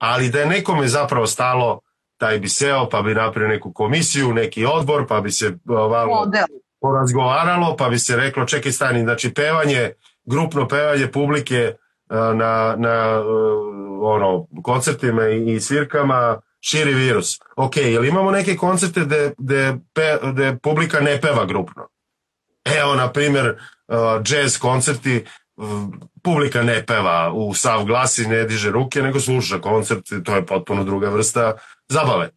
ali da je nekome zapravo stalo, taj bi seo, pa bi napravio neku komisiju, neki odbor, pa bi se malo porazgovaralo, pa bi se reklo, čekaj stani, znači pevanje, grupno pevanje publike na ono, koncertima i svirkama širi virus. Ok, jel imamo neke koncerte gde publika ne peva grupno? Evo, na primjer, jazz koncerti, publika ne peva u sav glas i ne diže ruke, nego sluša koncert, to je potpuno druga vrsta zabave.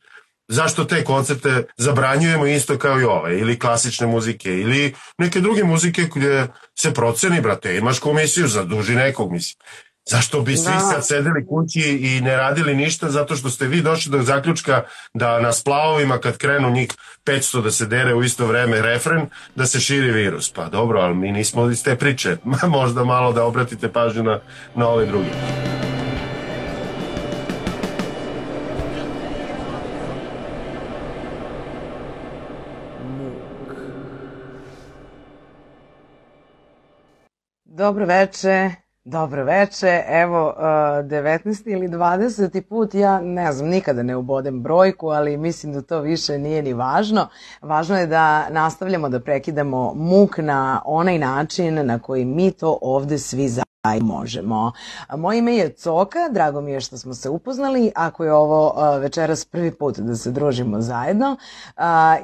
Zašto te koncerte zabranjujemo isto kao i ove, ili klasične muzike, ili neke druge muzike gdje se proceni, brate, imaš komisiju, zaduži nekog, mislim. Zašto bi svi sad sedeli kući i ne radili ništa, zato što ste vi došli do zaključka da na splavovima kad krenu njih 500 da se dere u isto vreme refren, da se širi virus. Pa dobro, ali mi nismo iz te priče. Možda malo da obratite pažnju na ove druge. Dobro veče, evo 19. ili 20. put, ja ne znam, nikada ne ubodem brojku, ali mislim da to više nije ni važno. Važno je da nastavljamo da prekidamo muk na onaj način na koji mi to ovde svi možemo. Moje ime je Coka, drago mi je što smo se upoznali, ako je ovo večeras prvi put da se družimo zajedno,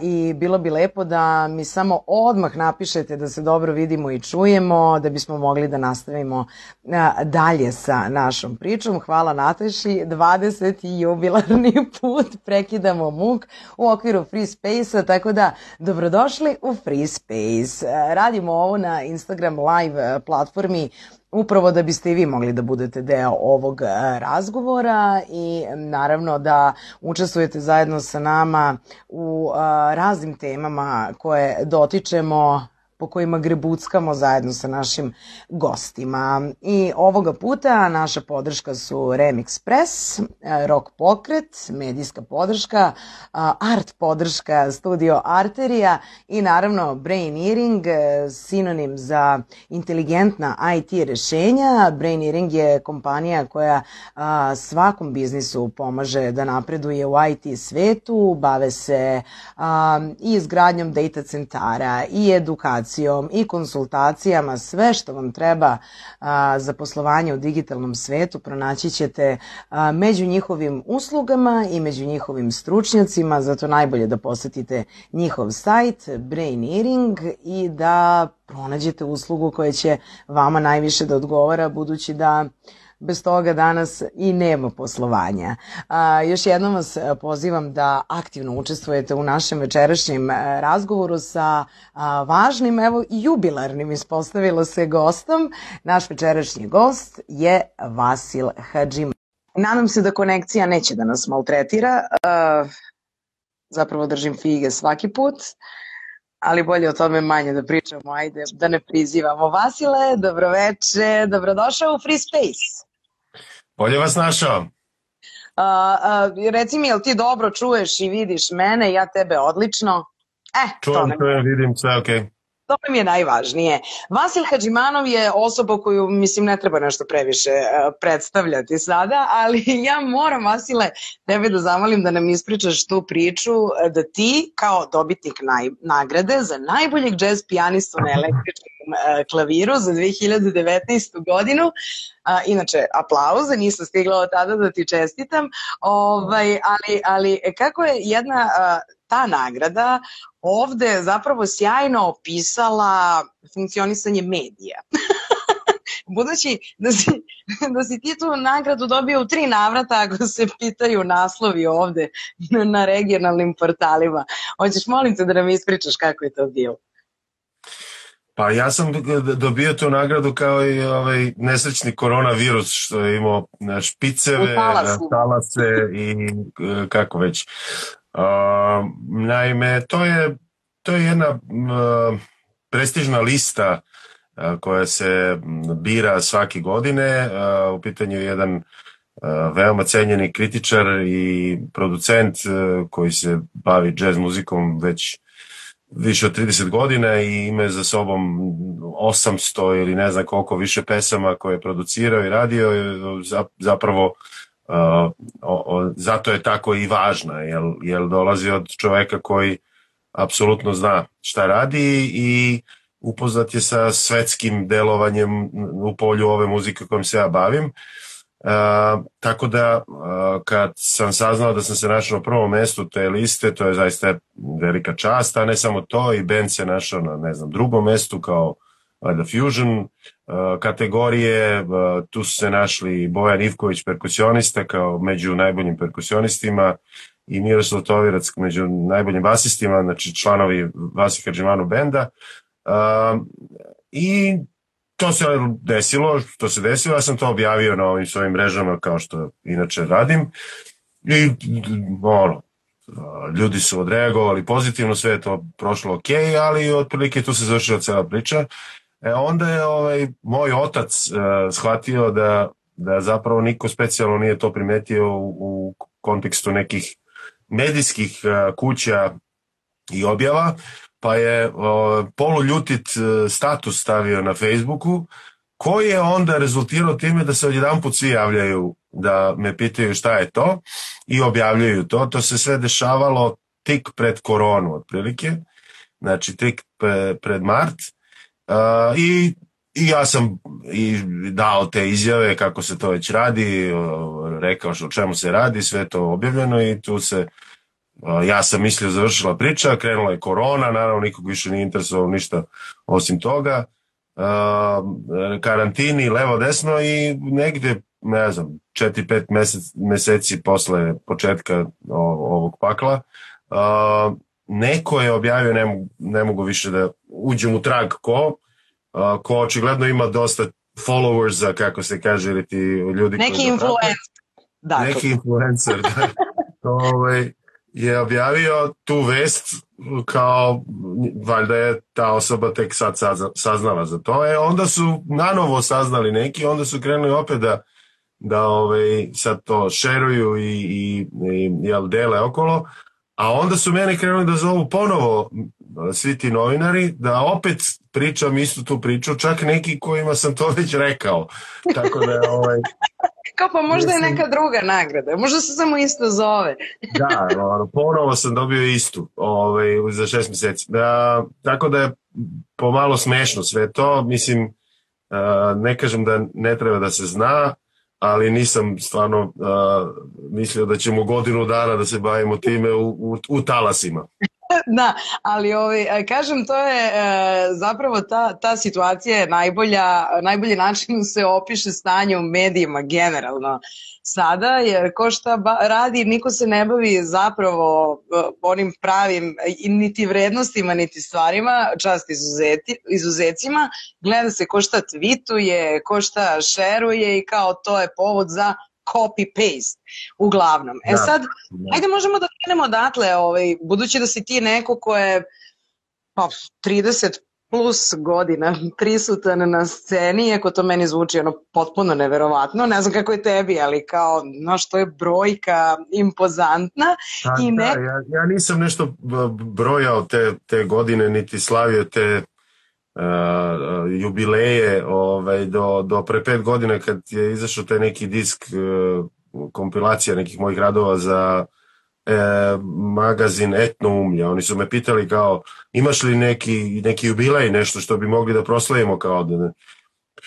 i bilo bi lepo da mi samo odmah napišete da se dobro vidimo i čujemo, da bismo mogli da nastavimo dalje sa našom pričom. Hvala Nataši, 20. jubilarni put prekidamo muk u okviru Free Space-a, tako da dobrodošli u Free Space. Radimo ovo na Instagram live platformi upravo da biste i vi mogli da budete deo ovog razgovora i naravno da učestvujete zajedno sa nama u raznim temama koje dotičemo, po kojima grebuckamo zajedno sa našim gostima. I ovoga puta naša podrška su Remix Press, Rock Pokret, medijska podrška, art podrška Studio Arteria i naravno Brain Earing, sinonim za inteligentna IT rešenja. Brain Earing je kompanija koja svakom biznisu pomaže da napreduje u IT svetu, bave se i izgradnjom data centara i edukacijom i konsultacijama, sve što vam treba za poslovanje u digitalnom svetu pronaći ćete među njihovim uslugama i među njihovim stručnjacima, zato najbolje da posetite njihov sajt Brain Earing i da pronađete uslugu koja će vama najviše da odgovara, budući da bez toga danas i nema poslovanja. Još jednom vas pozivam da aktivno učestvujete u našem večerašnjem razgovoru sa važnim, evo jubilarnim ispostavilo se gostom. Naš večerašnji gost je Vasil Hadžimanov. Nadam se da konekcija neće da nas maltretira. Zapravo držim fige svaki put, ali bolje o tome manje da pričamo, ajde, da ne prizivamo. Vasile, dobroveče, dobrodošao u Free Space. Bolje vas našao. Reci mi, jel ti dobro čuješ i vidiš mene, ja tebe odlično? Čujem, vidim, sve okej. To mi je najvažnije. Vasil Hadžimanov je osoba koju, mislim, ne treba nešto previše predstavljati sada, ali ja moram, Vasile, tebe da zamolim da nam ispričaš tu priču, da ti, kao dobitnik nagrade za najboljeg jazz pijanistu na električnom klaviru za 2019. godinu, inače, aplauz, nisam stigla od tada da ti čestitam, ali kako je jedna ta nagrada ovde zapravo sjajno opisala funkcionisanje medija. Budući da si ti tu nagradu dobio u 3 navrata, ako se pitaju naslovi ovde na regionalnim portalima. Hoćeš, molim te da nam ispričaš kako je to bilo? Pa ja sam dobio tu nagradu kao i ovaj nesrećni koronavirus što je imao špiceve, talase i kako već. Naime, to je jedna prestižna lista koja se bira svake godine. U pitanju je jedan veoma cenjeni kritičar i producent koji se bavi jazz muzikom već više od 30 godina i ima za sobom 800 ili ne znam koliko više pesama koje je producirao i radio, zapravo zato je tako i važna, jer dolazi od čoveka koji apsolutno zna šta radi i upoznat je sa svetskim delovanjem u polju ove muzike kojom se ja bavim. Tako da kad sam saznao da sam se našao na prvom mestu te liste, to je zaista velika čast, a ne samo to, i band se našao na, ne znam, drugom mestu kao The Fusion kategorije. Tu su se našli Bojan Ivković, perkusionista, kao među najboljim perkusionistima, i Miroslav Tovirac među najboljim basistima, znači članovi Vasil Hadžimanov Banda. I to se desilo, ja sam to objavio na ovim svojim mrežama kao što inače radim, i ljudi su odreagovali pozitivno, sve je to prošlo ok, ali otprilike tu se završila cela priča. Onda je moj otac shvatio da zapravo niko specijalno nije to primetio u kontekstu nekih medijskih kuća i objava, pa je poluljutit status stavio na Facebooku, koji je onda rezultirao time da se odjedanput svi javljaju da me pitaju šta je to i objavljaju to. To se sve dešavalo tik pred koronu otprilike, znači tik pred mart, i ja sam i dao te izjave kako se to već radi, rekao o čemu se radi, sve to objavljeno, i tu se, ja sam mislio, završila priča, krenula je korona, naravno nikog više nije interesovao ništa osim toga, karantini levo desno, i negdje, ne znam, 4-5 meseci posle početka ovog pakla, neko je objavio, ne mogu više da uđem u trag ko očigledno ima dosta followersa, kako se kaže, ili ti ljudi koji... Neki influencer, da. Je objavio tu vest, kao valjda je ta osoba tek sad saznala za to. Onda su nanovo saznali neki, onda su krenuli opet da sad to šeruju i dele okolo, a onda su mene krenuli da zovu ponovo svi ti novinari da opet pričam istu tu priču, čak neki kojima sam to već rekao, tako da pa možda je neka druga nagrada, možda se samo isto zove. Da, ponovo sam dobio istu za 6 meseci. Tako da je pomalo smešno sve to, mislim, ne kažem da ne treba da se zna, ali nisam stvarno mislio da ćemo godinu dana da se bavimo time u talasima. Da, ali kažem, to je zapravo ta situacija je najbolji način se opiše stanje u medijima generalno sada, jer ko šta radi, niko se ne bavi zapravo onim pravim niti vrednostima, niti stvarima, čast izuzecima, gleda se ko šta tvituje, ko šta šeruje, i kao to je povod za copy-paste uglavnom. Sad, ajde možemo da krenemo odatle, budući da si ti neko ko je 30 plus godina prisutan na sceni, iako to meni zvuči potpuno neverovatno, ne znam kako je tebi, ali kao, što je brojka impozantna. Ja nisam nešto brojao te godine, niti slavio te jubileje do pre 5 godina, kad je izašao taj neki disk, kompilacija nekih mojih radova za magazin Etnoumlja. Oni su me pitali kao, imaš li neki jubilej, nešto što bi mogli da proslavimo, kao da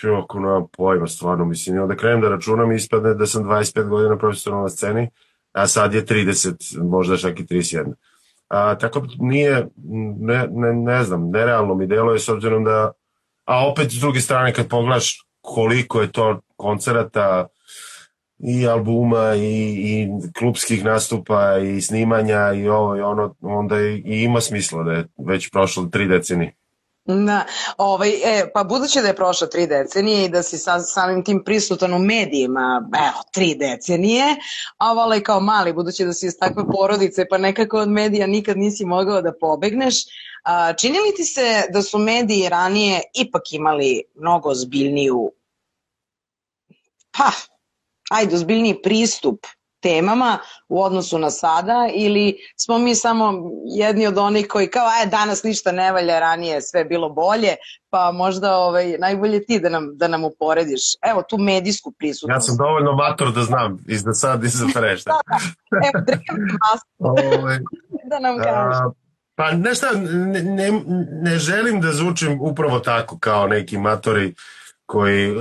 nema pojma stvarno, mislim, i onda krenem da računam i ispadne da sam 25 godina profesionalno na sceni, a sad je 30, možda čak i 31. Tako nije, ne znam, nerealno mi deluje, s obzirom da, a opet s druge strane kad pogledaš koliko je to koncerata i albuma i klubskih nastupa i snimanja i ovo i ono, onda i ima smisla da je već prošlo 3 decenije. Pa budući da je prošlo 3 decenije i da si samim tim prisutan u medijima 3 decenije, a kao mali, budući da si iz takve porodice, pa nekako od medija nikad nisi mogao da pobegneš, čini li ti se da su mediji ranije ipak imali mnogo ozbiljniji pristup temama u odnosu na sada, ili smo mi samo jedni od onih koji kao, danas ništa ne valja, ranije sve bilo bolje, pa možda najbolje ti da nam uporediš. Evo, tu medijsku prisutnost. Ja sam dovoljno mator da znam, iz da sad i za prešta. Evo, drevni master. Da nam kažeš. Pa nešto, ne želim da zvučim upravo tako kao neki matori koji,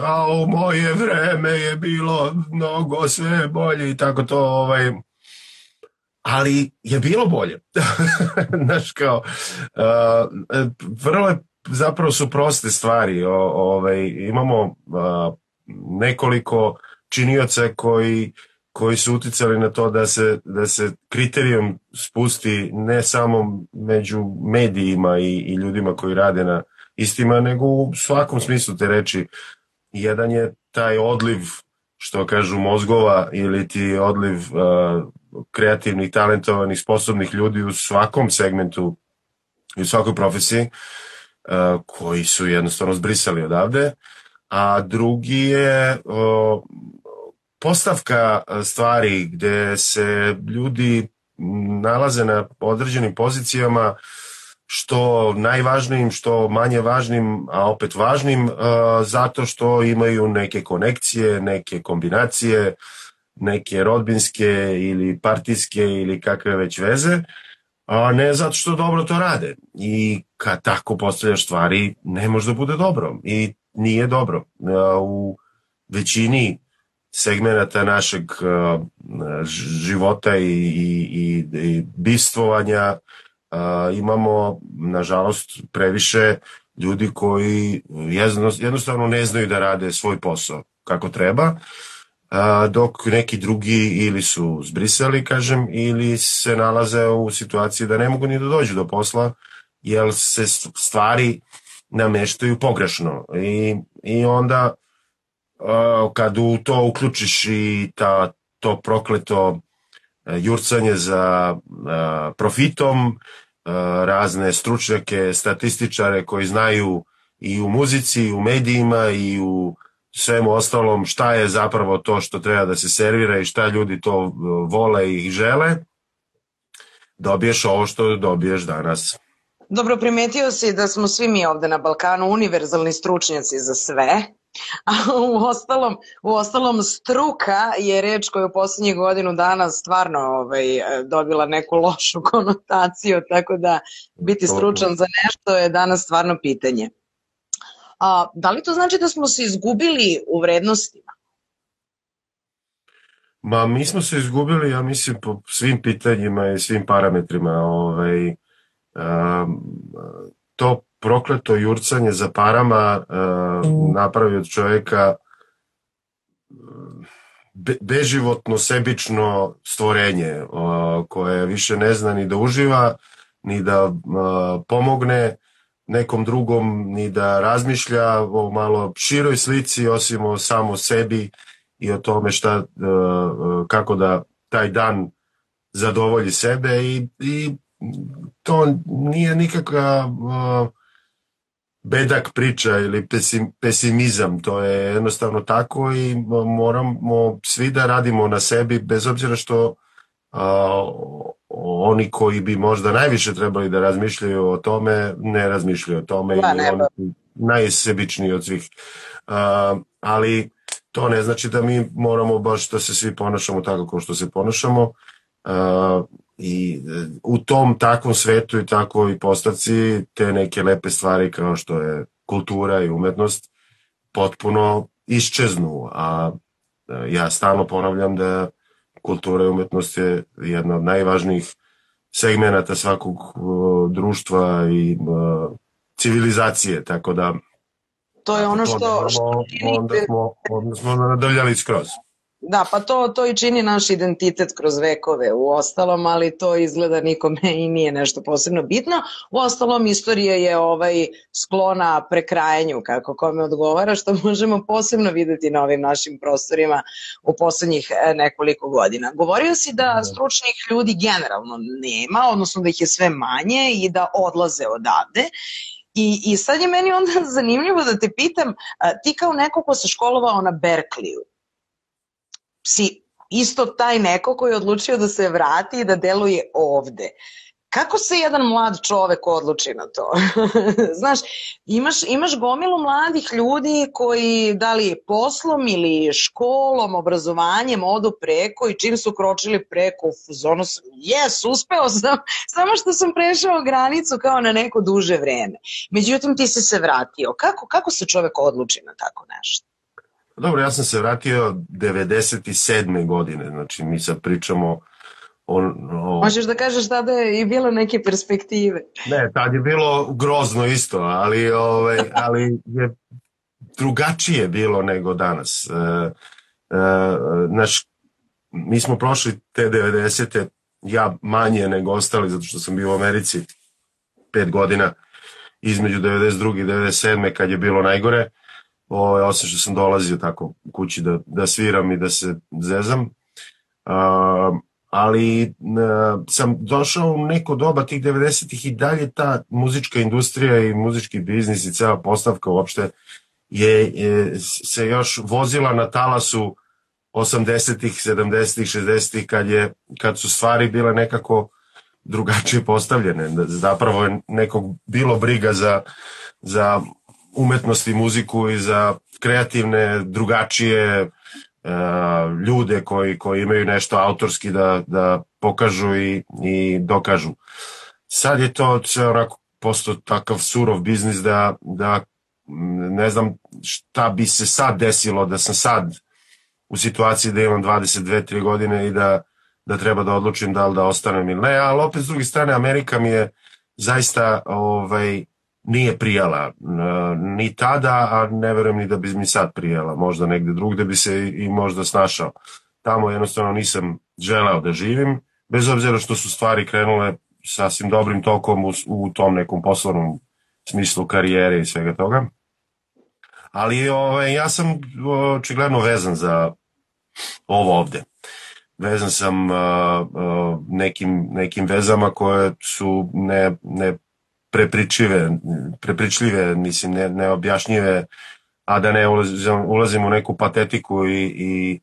u moje vreme je bilo mnogo sve bolje i tako to, ali je bilo bolje. Znaš, kao, vrlo je, zapravo su proste stvari. Imamo nekoliko činioca koji su uticali na to da se kriterijum spusti ne samo među medijima i ljudima koji rade na istima, nego u svakom smislu te reči. Jedan je taj odliv, što kažu, mozgova, ili ti odliv kreativnih, talentovanih, sposobnih ljudi u svakom segmentu i u svakoj profesiji, koji su jednostavno zbrisali odavde. A drugi je postavka stvari gde se ljudi nalaze na određenim pozicijama, što najvažnijim, što manje važnim, a opet važnim, zato što imaju neke konekcije, neke kombinacije, neke rodbinske ili partijske ili kakve već veze, a ne zato što dobro to rade. I kad tako postavljaš stvari, ne može da bude dobro i nije dobro. U većini segmenata našeg života i bivstvovanja imamo, nažalost, previše ljudi koji jednostavno ne znaju da rade svoj posao kako treba, dok neki drugi ili su zbrisali, kažem, ili se nalaze u situaciji da ne mogu ni da dođu do posla, jer se stvari nameštaju pogrešno. I onda kad u to uključiš i to prokleto jurcanje za profitom, razne stručnjake, statističare koji znaju i u muzici, i u medijima, i u svemu ostalom šta je zapravo to što treba da se servira i šta ljudi to vole i žele, dobiješ ovo što dobiješ danas. Dobro, primetio si da smo svi mi ovde na Balkanu univerzalni stručnjaci za sve, a u ostalom struka je reč koja je u poslednjih godinu dana stvarno dobila neku lošu konotaciju, tako da biti stručan za nešto je danas stvarno pitanje. Da li to znači da smo se izgubili u vrednostima? Ma, mi smo se izgubili, ja mislim, po svim pitanjima i svim parametrima. To prokleto jurcanje za parama napravi od čoveka beživotno, sebično stvorenje koje više ne zna ni da uživa, ni da pomogne nekom drugom, ni da razmišlja o malo široj slici, osim o samo sebi i o tome kako da taj dan zadovolji sebe. I to nije nikakva bedak priča ili pesimizam, to je jednostavno tako i moramo svi da radimo na sebi, bez obzira što oni koji bi možda najviše trebali da razmišljaju o tome, ne razmišljaju o tome, najsebičniji od svih. Ali to ne znači da mi moramo baš da se svi ponašamo tako kao što se ponašamo, i u tom takvom svetu i takvoj postavci te neke lepe stvari kao što je kultura i umetnost potpuno iščeznu, a ja stalno ponavljam da kultura i umetnost je jedna od najvažnijih segmenata svakog društva i civilizacije, tako da to je ono što onda smo nadavljali skroz. Da, pa to i čini naš identitet kroz vekove u ostalom, ali to izgleda nikome i nije nešto posebno bitno. U ostalom, istorija je sklona prekrajanju, kako kome odgovara, što možemo posebno videti na ovim našim prostorima u poslednjih nekoliko godina. Govorio si da stručnih ljudi generalno nema, odnosno da ih je sve manje i da odlaze odavde. I sad je meni onda zanimljivo da te pitam, ti kao neko ko se školovao na Berkleeu, si isto taj neko koji je odlučio da se vrati i da deluje ovde. Kako se jedan mlad čovek odluči na to? Znaš, imaš gomilu mladih ljudi koji, da li poslom ili školom, obrazovanjem, odu preko i čim su kročili preko u zonu, jes, uspeo sam, samo što sam prešao granicu kao na neko duže vreme. Međutim, ti si se vratio. Kako se čovek odluči na tako nešto? Dobro, ja sam se vratio 97. godine, znači mi sad pričamo... Možeš da kažeš tada je bilo neke perspektive. Ne, tad je bilo grozno isto, ali je drugačije bilo nego danas. Mi smo prošli te 90-te, ja manje nego ostali, zato što sam bio u Americi 5 godina između 92. i 97. kad je bilo najgore, osim što sam dolazio tako u kući da sviram i da se zezam. Ali sam došao u neko doba tih 90-ih i dalje ta muzička industrija i muzički biznis i cela postavka uopšte je se još vozila na talasu 80-ih, 70-ih, 60-ih kad su stvari bile nekako drugačije postavljene. Zapravo je nekog bilo briga za umetnost i muziku i za kreativne, drugačije ljude koji imaju nešto autorski da pokažu i dokažu. Sad je to onako postao takav surov biznis da ne znam šta bi se sad desilo da sam sad u situaciji da imam 22-23 godine i da treba da odlučim da li da ostanem ili ne, ali opet s druge strane Amerika mi je zaista nije prijala, ni tada, a ne verujem ni da bi mi sad prijala, možda negde drugde bi se i možda snašao. Tamo jednostavno nisam želeo da živim, bez obzira što su stvari krenule sasvim dobrim tokom u tom nekom poslovnom smislu karijere i svega toga. Ali ja sam očigledno vezan za ovo ovde. Vezan sam nekim vezama koje su ne prepričljive, mislim, neobjašnjive, a da ne ulazim u neku patetiku i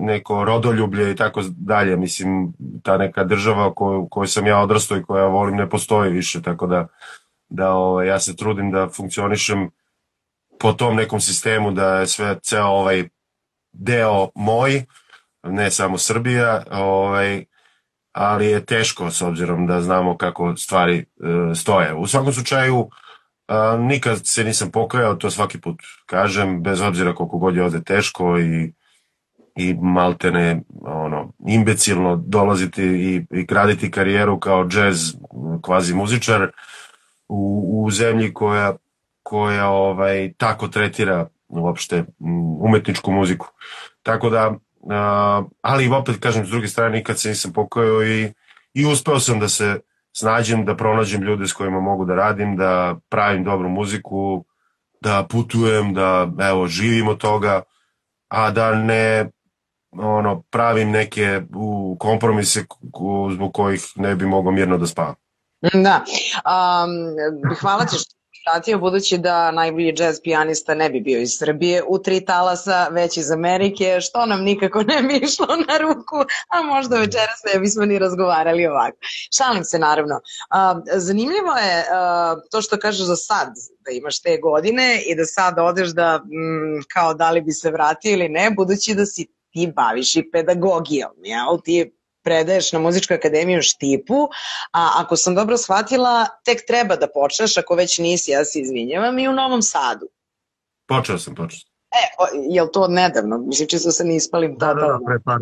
neko rodoljublje i tako dalje. Mislim, ta neka država u kojoj sam ja odrastao i koja volim ne postoji više, tako da ja se trudim da funkcionišem po tom nekom sistemu, da je sve, ceo ovaj deo moj, ne samo Srbija, ali je teško s obzirom da znamo kako stvari stoje. U svakom slučaju, nikad se nisam pokajao, to svaki put kažem, bez obzira koliko god je ovde teško i maltene imbecilno dolaziti i graditi karijeru kao džez kvazi muzičar u zemlji koja tako tretira uopšte umetničku muziku. Tako da, ali opet kažem, s druge strane nikad se nisam pokajao i uspeo sam da se snađem, da pronađem ljude s kojima mogu da radim, da pravim dobru muziku, da putujem, da živim od toga, a da ne pravim neke kompromise zbog kojih ne bi mogao mirno da spavam. Da, hvala ti što budući da najbolji jazz pijanista ne bi bio iz Srbije u 3 talasa, već iz Amerike, što nam nikako ne bi išlo na ruku, a možda večeras ne bismo ni razgovarali ovako. Šalim se, naravno. Zanimljivo je to što kažeš za sad, da imaš te godine i da sad odeš da kao da li bi se vratio ili ne, budući da si ti baviš i pedagogijom, jel? Ti predaješ na Muzičkoj akademiji Štipu, a ako sam dobro shvatila, tek treba da počneš, ako već nisi, ja se izvinjavam, i u Novom Sadu. Počeo sam. Je li to odnedavno? Mislim, čisto se ne ispalim tada. Da, pre par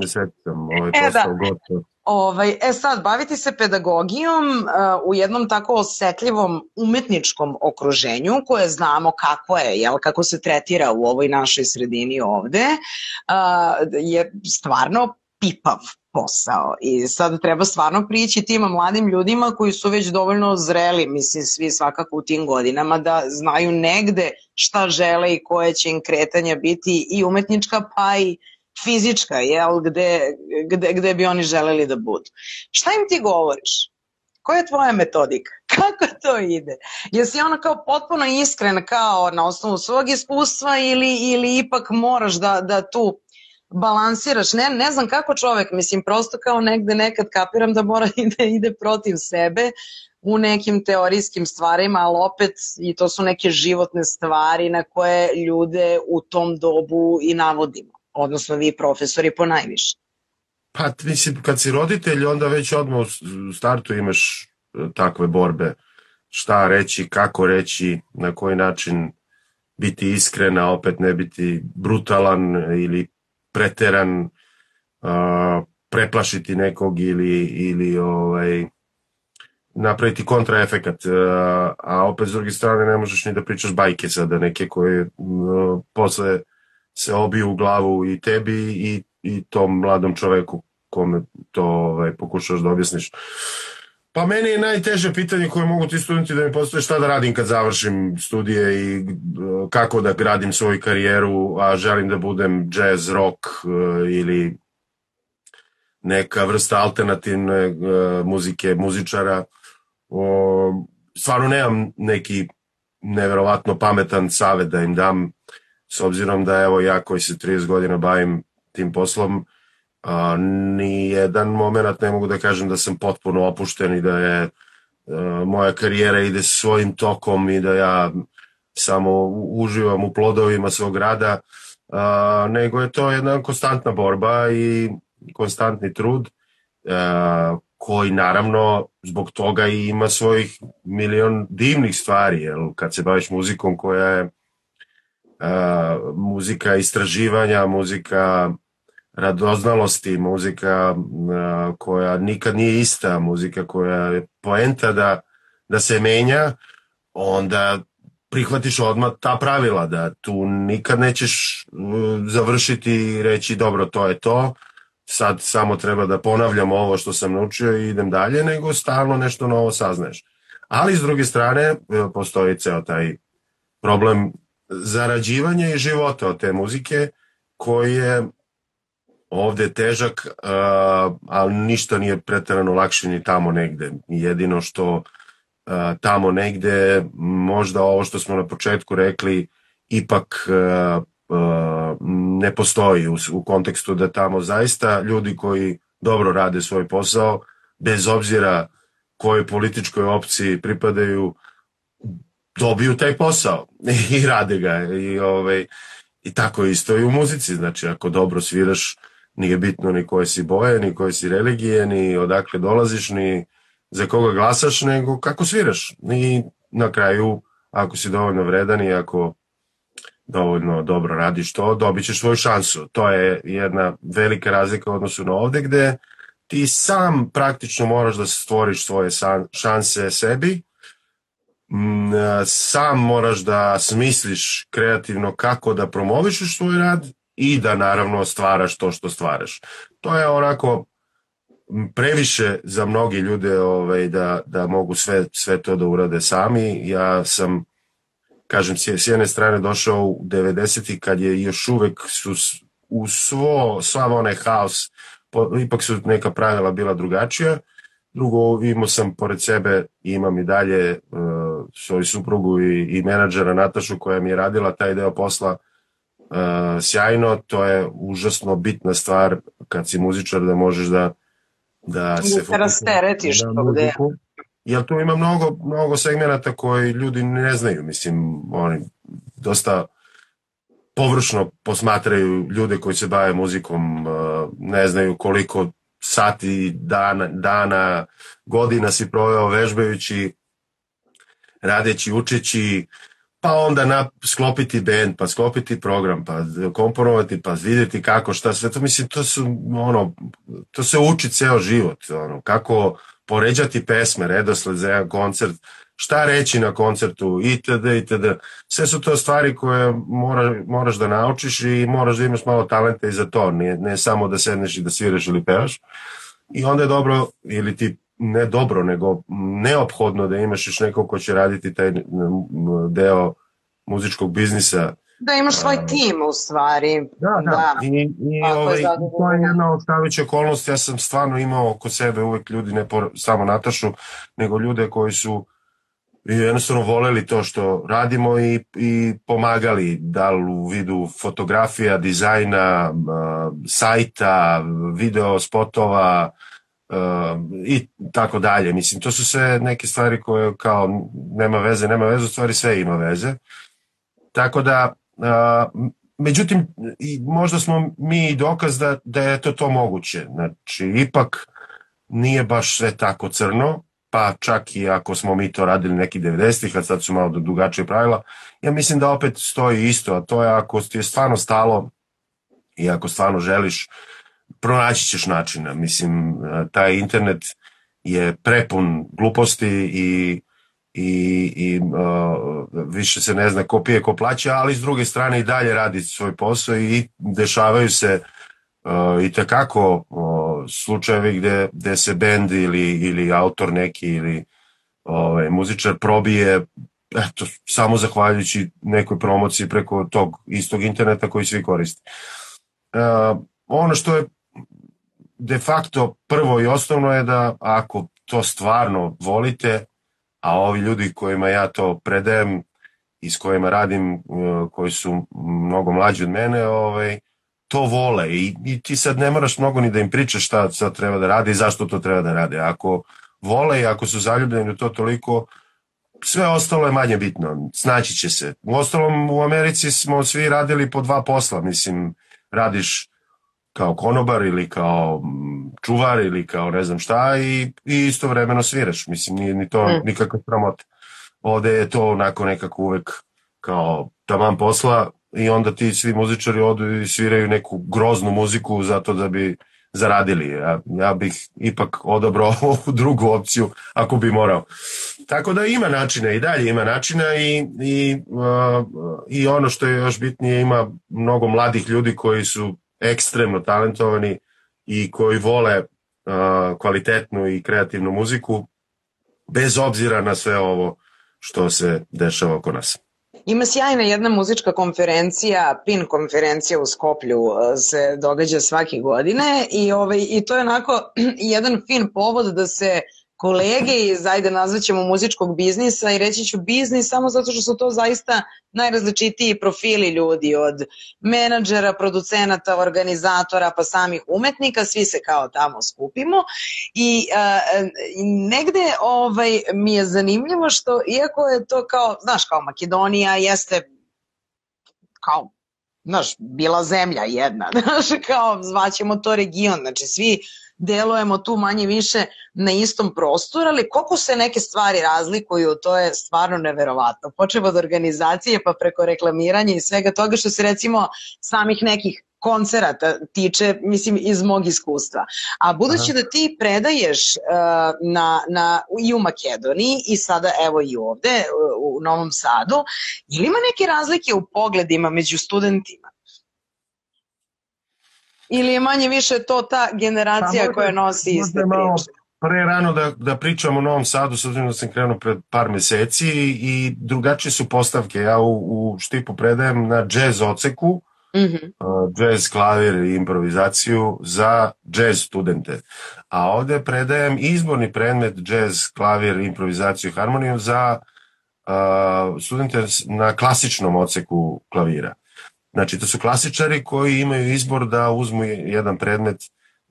meseci sam postao gotovo. Sad, baviti se pedagogijom u jednom tako osetljivom umetničkom okruženju koje znamo kako je, kako se tretira u ovoj našoj sredini ovde, je stvarno pipav posao i sad treba stvarno prići tima mladim ljudima koji su već dovoljno zreli, mislim svi svakako u tim godinama, da znaju negde šta žele i koje će im kretanja biti i umetnička pa i fizička, gde bi oni želeli da budu. Šta im ti govoriš? koja je tvoja metodika? Kako to ide? Jesi ona kao potpuno iskrena kao na osnovu svog iskustva ili ipak moraš da tu balansiraš? Ne znam kako čovek, mislim, prosto kao negde nekad kapiram da mora da ide protiv sebe u nekim teorijskim stvarima, ali opet i to su neke životne stvari na koje ljude u tom dobu i navodimo, odnosno vi profesori po najviše. Pa, mislim, kad si roditelj, onda već odmah u startu imaš takve borbe. Šta reći, kako reći, na koji način biti iskren, a opet ne biti brutalan ili preteran, preplašiti nekog ili napraviti kontraefekat, a opet s druge strane ne možeš ni da pričaš bajke sada neke koje posle se obiju u glavu i tebi i tom mladom čoveku kome to pokušaš da objasniš. Pa meni je najteže pitanje koje mogu ti studenti da mi postave šta da radim kad završim studije i kako da gradim svoju karijeru, a želim da budem jazz, rock ili neka vrsta alternativne muzike, muzičara. Stvarno nemam neki neverovatno pametan savet da im dam, s obzirom da evo ja koji se 30 godina bavim tim poslom, ni jedan moment ne mogu da kažem da sam potpuno opušten i da je moja karijera ide svojim tokom i da ja samo uživam u plodovima svog rada, nego je to jedna konstantna borba i konstantni trud koji naravno zbog toga i ima svojih milion divnih stvari, jer kad se baviš muzikom koja je muzika istraživanja, muzika radoznalosti, muzika koja nikad nije ista, muzika koja je poenta da se menja, onda prihvatiš odmah ta pravila da tu nikad nećeš završiti i reći dobro, to je to, sad samo treba da ponavljam ovo što sam naučio i idem dalje, nego stalno nešto novo saznaješ. Ali s druge strane postoji ceo taj problem zarađivanja i života od te muzike koji je ovde težak, ali ništa nije preterano lakše ni tamo negde. Jedino što tamo negde možda ovo što smo na početku rekli ipak ne postoji u kontekstu da tamo zaista ljudi koji dobro rade svoj posao, bez obzira kojoj političkoj opciji pripadaju, dobiju taj posao i rade ga. I tako isto i u muzici, znači ako dobro sviraš nije bitno ni koje si boje, ni koje si religije, ni odakle dolaziš, ni za koga glasaš, nego kako sviraš. I na kraju, ako si dovoljno vredan i ako dovoljno dobro radiš to, dobit ćeš svoju šansu. To je jedna velika razlika u odnosu na ovde, gde ti sam praktično moraš da stvoriš svoje šanse sebi, sam moraš da smisliš kreativno kako da promoviš svoj rad i da naravno stvaraš to što stvaraš. To je onako previše za mnogi ljude da mogu sve to da urade sami. Ja sam, kažem, s jedne strane došao u 90-ti kad je još uvek u svav onaj haos, ipak su neka pravila bila drugačija. Drugo, imao sam pored sebe i imam i dalje svoju suprugu i menadžera Natašu koja mi je radila taj deo posla sjajno. To je užasno bitna stvar kad si muzičar da možeš da se rasteretiš na muziku. Jer tu ima mnogo segmenata koji ljudi ne znaju. Mislim, oni dosta površno posmatraju ljude koji se bave muzikom, ne znaju koliko sati, dana, godina si proveo vežbajući, radeći, učeći, pa onda sklopiti band, pa sklopiti program, pa komponovati, pa vidjeti kako, šta, sve to. Mislim, to se uči ceo život, kako poređati pesme, redosled za jedan koncert, šta reći na koncertu, itd. Sve su to stvari koje moraš da naučiš i moraš da imaš malo talenta i za to, ne samo da sedneš i da sviraš ili pevaš. I onda je dobro, ili ti ne dobro, nego neophodno da imaš još neko ko će raditi taj deo muzičkog biznisa Da imaš svoj tim u stvari. Da. I to je jedna od najvećih okolnosti. Ja sam stvarno imao oko sebe uvek ljudi, ne samo Natašu, nego ljude koji su jednostavno voleli to što radimo i pomagali, da li u vidu fotografija, dizajna, sajta, video spotova i tako dalje. Mislim, to su sve neke stvari koje kao nema veze, u stvari sve ima veze. Tako da, međutim, možda smo mi dokaz da je to moguće. Znači, ipak nije baš sve tako crno, pa čak i ako smo mi to radili neki 90-ih, a sad su malo drugačije pravila, ja mislim da opet stoji isto, a to je ako ti je stvarno stalo i ako stvarno želiš, pronaći ćeš načina. Mislim, taj internet je prepun gluposti i više se ne zna ko pije, ko plaća, ali s druge strane i dalje radi svoj posao i dešavaju se i takako slučajevi gde se bend ili autor neki ili muzičar probije samo zahvaljujući nekoj promociji preko tog istog interneta koji svi koriste. Ono što je de facto prvo i osnovno je da ako to stvarno volite, a ovi ljudi kojima ja to predajem i s kojima radim, koji su mnogo mlađi od mene, to vole i ti sad ne moraš mnogo ni da im pričaš šta sad treba da rade i zašto to treba da rade. Ako vole i ako su zaljubljeni u to toliko, sve ostalo je manje bitno, snaći će se. Uostalom, u Americi smo svi radili po dva posla, mislim, radiš kao konobar ili kao čuvar ili kao ne znam šta i istovremeno sviraš, mislim, nije ni to nikakva sramota. Ovde je to onako nekako uvek kao taman posla i onda ti svi muzičari odu i sviraju neku groznu muziku zato da bi zaradili. Ja bih ipak odabrao ovu drugu opciju ako bi morao. Tako da ima načina i dalje ima načina i ono što je još bitnije, ima mnogo mladih ljudi koji su ekstremno talentovani i koji vole kvalitetnu i kreativnu muziku bez obzira na sve ovo što se dešava oko nas. Ima sjajna jedna muzička konferencija, PIN konferencija u Skoplju se događa svake godine i to je onako jedan fin povod da se kolege iz, ajde nazvaćemo, muzičkog biznisa, i reći ću biznis samo zato što su to zaista najrazličitiji profili ljudi, od menadžera, producenata, organizatora, pa samih umetnika, svi se kao tamo skupimo i negde mi je zanimljivo što, iako je to kao, znaš, kao Makedonija jeste kao, znaš, bila zemlja jedna, znaš, kao zvaćemo to region, znači svi delujemo tu manje više na istom prostoru, ali koliko se neke stvari razlikuju, to je stvarno neverovatno. Počev od organizacije pa preko reklamiranja i svega toga što se recimo samih nekih koncerata tiče, mislim, iz mog iskustva. A budući da ti predaješ i u Makedoniji i sada evo i ovde u Novom Sadu, ili ima neke razlike u pogledima među studentima? Ili je manje više to ta generacija koja nosi iste priče? Pre rano da pričam o Novom Sadu, s obzirom da sam krenuo pred par meseci i drugačije su postavke. Ja u Štipu predajem na džez odseku, džez klavir i improvizaciju za džez studente. A ovde predajem izborni predmet džez klavir, improvizaciju i harmoniju za studente na klasičnom odseku klavira. Znači, to su klasičari koji imaju izbor da uzmu jedan predmet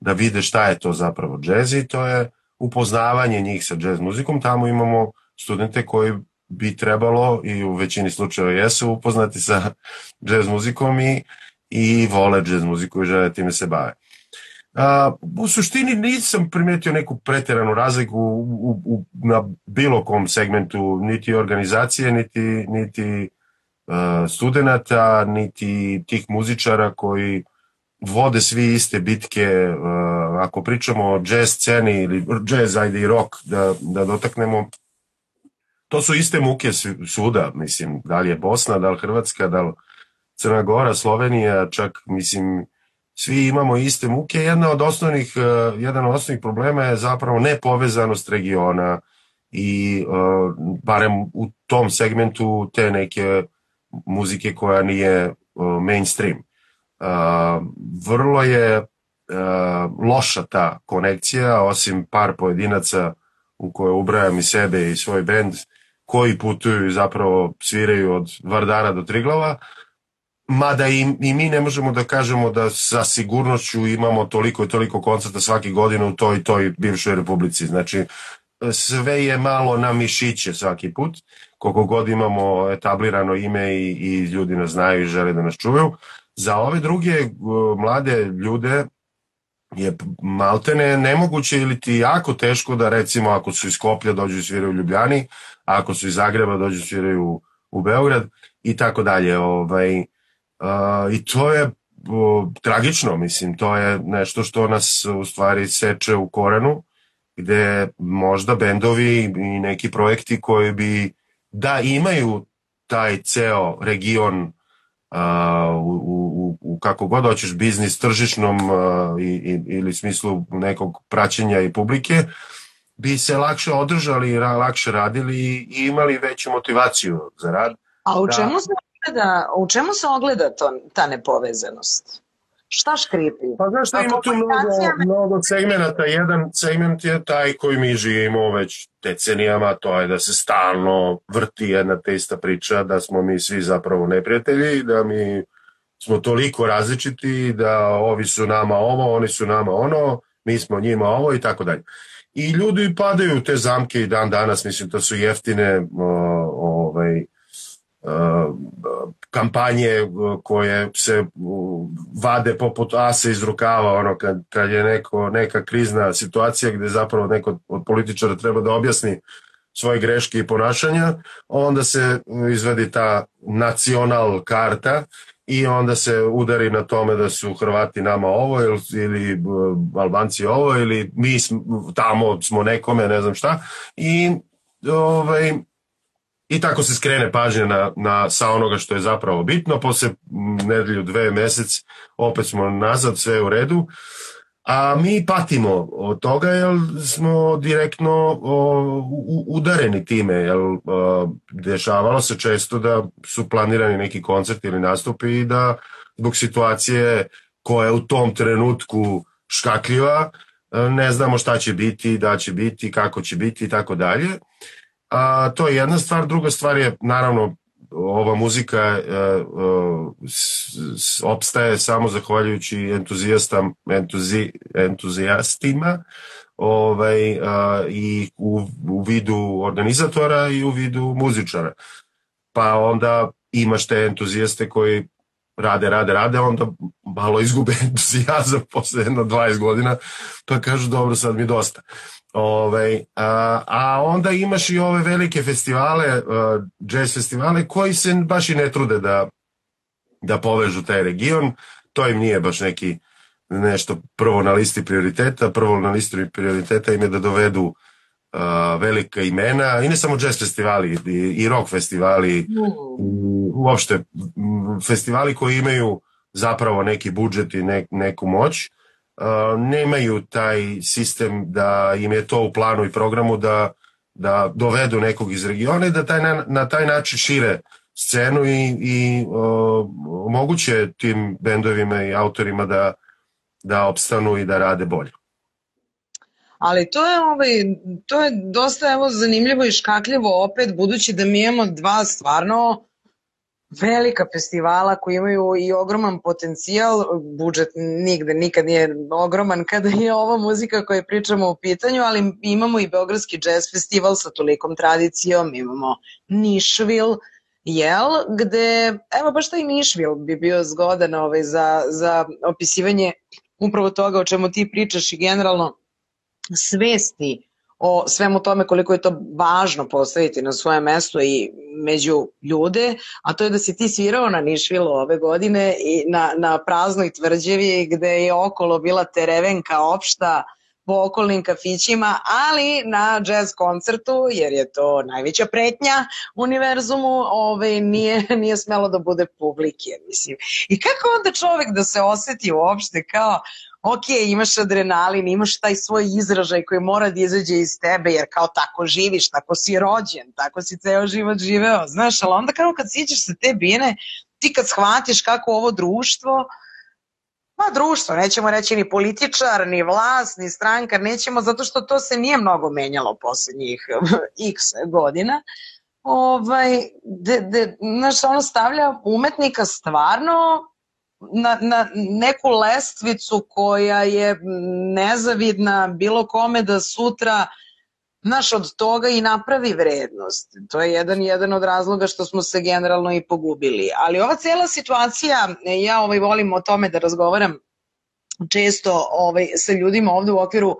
da vide šta je to zapravo džez i to je upoznavanje njih sa džez muzikom. Tamo imamo studente koji bi trebalo, i u većini slučajeva jesu, upoznati sa džez muzikom i vole džez muziku i žele time se bave. U suštini nisam primetio neku preteranu razliku na bilo kom segmentu, niti organizacije, niti studenta, niti tih muzičara koji vode svi iste bitke. Ako pričamo o jazz sceni ili jazz, ajde i rock da dotaknemo, to su iste muke svuda, mislim, da li je Bosna, da li Hrvatska, da li Crna Gora, Slovenija, čak, mislim, svi imamo iste muke. Jedan od osnovnih problema je zapravo nepovezanost regiona i barem u tom segmentu te neke muzike koja nije mainstream. Vrlo je loša ta konekcija, osim par pojedinaca u koje ubrajam i sebe i svoj bend, koji putuju i zapravo sviraju od Vardara do Triglava, mada i mi ne možemo da kažemo da sa sigurnošću imamo toliko i toliko koncerta svake godine u toj i toj bivšoj republici. Znači, sve je malo na mišiće svaki put, koliko god imamo etablirano ime i ljudi nas znaju i žele da nas čuvaju. Za ove druge mlade ljude je maltene nemoguće ili ti jako teško da, recimo, ako su iz Skoplja dođu i sviraju u Ljubljani, ako su iz Zagreba dođu i sviraju u Beograd i tako dalje. I to je tragično, mislim, to je nešto što nas u stvari seče u korenu, gde možda bendovi i neki projekti koji bi da imaju taj ceo region u kako god hoćeš biznis tržišnom ili smislu nekog praćenja i publike, bi se lakše održali, lakše radili i imali veću motivaciju za rad. A u čemu se ogleda ta nepovezanost? Šta škripi? Pa znaš da ima tu mnogo segmenta. Jedan segment je taj koji mi živimo već decenijama, to je da se stalno vrti jedna te ista priča, da smo mi svi zapravo neprijatelji, da mi smo toliko različiti, da ovi su nama ovo, oni su nama ono, mi smo njima ovo i tako dalje. I ljudi padaju u te zamke i dan danas, mislim, to su jeftine kampanje koje se vade poput ase iz rukava, ono kad je neka krizna situacija gde zapravo neko od političara treba da objasni svoje greške i ponašanja, onda se izvedi ta nacional karta i onda se udari na tome da su Hrvati nama ovo ili Albanci ovo ili mi tamo smo nekome, ne znam šta, i tako se skrene pažnje sa onoga što je zapravo bitno. Posle nedelju, dve, mesec, opet smo nazad, sve u redu. A mi patimo od toga jer smo direktno udareni time. Jer dešavalo se često da su planirani neki koncert ili nastupi i da zbog situacije koja je u tom trenutku škakljiva ne znamo šta će biti, da će biti, kako će biti i tako dalje. To je jedna stvar. Druga stvar je, naravno, ova muzika opstaje samo zahvaljujući entuzijastima i u vidu organizatora i u vidu muzičara. Pa onda imaš te entuzijaste koji rade, onda malo izgube entuzijazam posle jedno 20 godina, pa kažu dobro, sad mi dosta. A onda imaš i ove velike festivale, jazz festivale, koji se baš i ne trude da povežu taj region. To im nije baš nešto prvo na listi prioriteta. Prvo na listi prioriteta im je da dovedu velika imena, i ne samo jazz festivali, i rock festivali, uopšte festivali koji imaju zapravo neki budžet i neku moć, nemaju taj sistem da im je to u planu i programu da dovedu nekog iz regiona i da na taj način šire scenu i omoguće tim bendovima i autorima da opstanu i da rade bolje. Ali to je dosta zanimljivo i škakljivo opet, budući da mi imamo dva stvarno velika festivala koji imaju i ogroman potencijal, budžet nigde nikad nije ogroman kada je ova muzika koju pričamo u pitanju, ali imamo i Beogradski jazz festival sa tolikom tradicijom, imamo Nišvil, gde, evo, baš taj Nišvil bi bio zgodan za opisivanje upravo toga o čemu ti pričaš i generalno svesti o svemu tome koliko je to važno postaviti na svoje mesto i među ljude, a to je da si ti svirao na Nišvilu ove godine i na praznoj tvrđevi gde je okolo bila terevenka opšta po okolnim kafićima, ali na jazz koncertu, jer je to najveća pretnja univerzumu, nije smelo da bude publike, mislim. I kako onda čovek da se oseti uopšte kao ok, imaš adrenalin, imaš taj svoj izražaj koji mora da izađe iz tebe, jer kao tako živiš, tako si rođen, tako si ceo život živeo, znaš, ali onda kao kad siđeš sa te bine, ti kad shvatiš kako ovo društvo, pa društvo, nećemo reći ni političar, ni vlast, ni stranka, nećemo, zato što to se nije mnogo menjalo poslednjih x godina, znaš, ono stavlja umetnika stvarno na neku lestvicu koja je nezavidna bilo kome da sutra, znaš, od toga i napravi vrednost. To je jedan od razloga što smo se generalno i pogubili. Ali ova cela situacija, ja volim o tome da razgovaram često sa ljudima ovde u okviru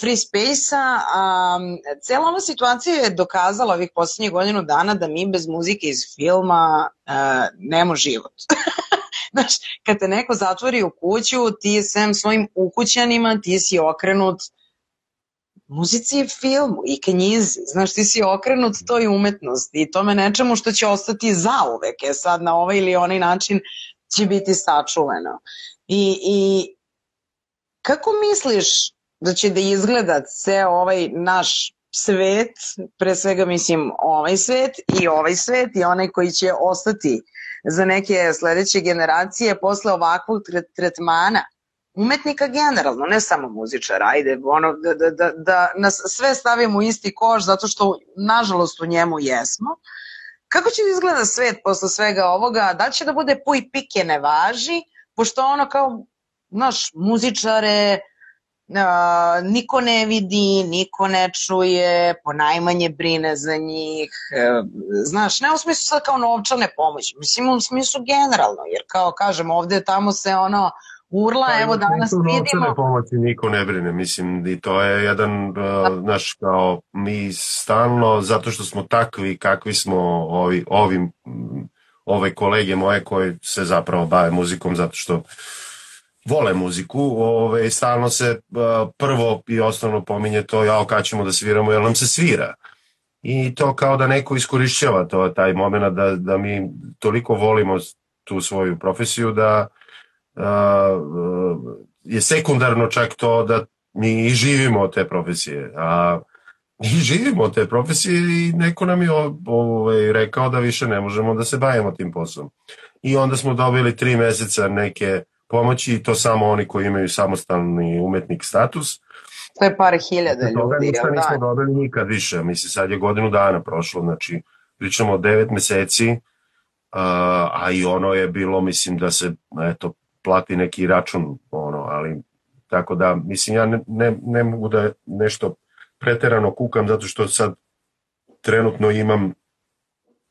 Free Space-a, cela ova situacija je dokazala ovih poslednjih godinu dana da mi bez muzike iz filma nemamo život. Znaš, kad te neko zatvori u kuću, ti sem svojim ukućanima, ti si okrenut muzici i filmu i knjizi. Znaš, ti si okrenut toj umetnosti i tome nečemu što će ostati zauvek. E sad, na ovaj ili onaj način će biti sačuveno. I kako misliš da će da izgleda ceo ovaj naš svet, pre svega mislim ovaj svet i onaj koji će ostati za neke sledeće generacije posle ovakvog tretmana umetnika generalno, ne samo muzičara, ajde, da nas sve stavimo u isti koš, zato što nažalost u njemu jesmo. Kako će da izgleda svet posle svega ovoga? Da li će da bude puj pike ne važi, pošto ono kao, znaš, muzičare niko ne vidi, niko ne čuje, ponajmanje brine za njih, znaš, ne u smislu sad kao novčane pomoći, mislim u smislu generalno, jer kao kažem ovde tamo se ono urla, evo danas vidimo. Novčane pomoći niko ne brine, mislim, i to je jedan, znaš, kao mi stalno, zato što smo takvi kakvi smo ove kolege moje koje se zapravo bave muzikom zato što vole muziku, stalno se prvo i osnovno pominje to, jao, kad ćemo da sviramo, jer nam se svira. I to kao da neko iskorišćava taj moment da mi toliko volimo tu svoju profesiju da je sekundarno čak to da mi i živimo od te profesije. I živimo od te profesije i neko nam je rekao da više ne možemo da se bavimo tim poslom. I onda smo dobili 3 meseca neke pomoći i to samo oni koji imaju samostalni umetnik status. To je par hiljada ljudi. Nisam nismo dobili nikad više, mislim sad je godinu dana prošlo, znači pričamo o 9 meseci, a i ono je bilo, mislim da se eto, plati neki račun, ono, ali tako da, mislim ja ne mogu da nešto preterano kukam zato što sad trenutno imam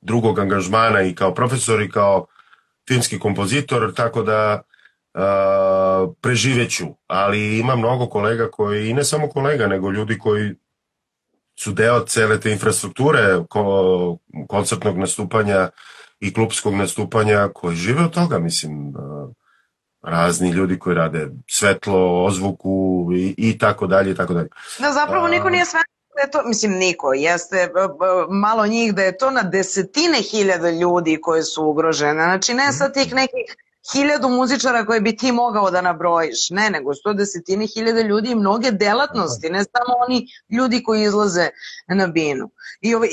drugog angažmana i kao profesor i kao filmski kompozitor, tako da preživeću, ali ima mnogo kolega koji, i ne samo kolega, nego ljudi koji su deo cele te infrastrukture koncertnog nastupanja i klubskog nastupanja, koji žive od toga, mislim, razni ljudi koji rade svetlo, ozvuku i tako dalje, i tako dalje. Da, zapravo niko nije sve... Mislim, niko, jeste malo njih da je to na 10.000 ljudi koje su ugrožene, znači ne sad tih nekih 1000 muzičara koje bi ti mogao da nabrojiš, ne, nego 110.000 ljudi i mnoge delatnosti, ne samo oni ljudi koji izlaze na binu.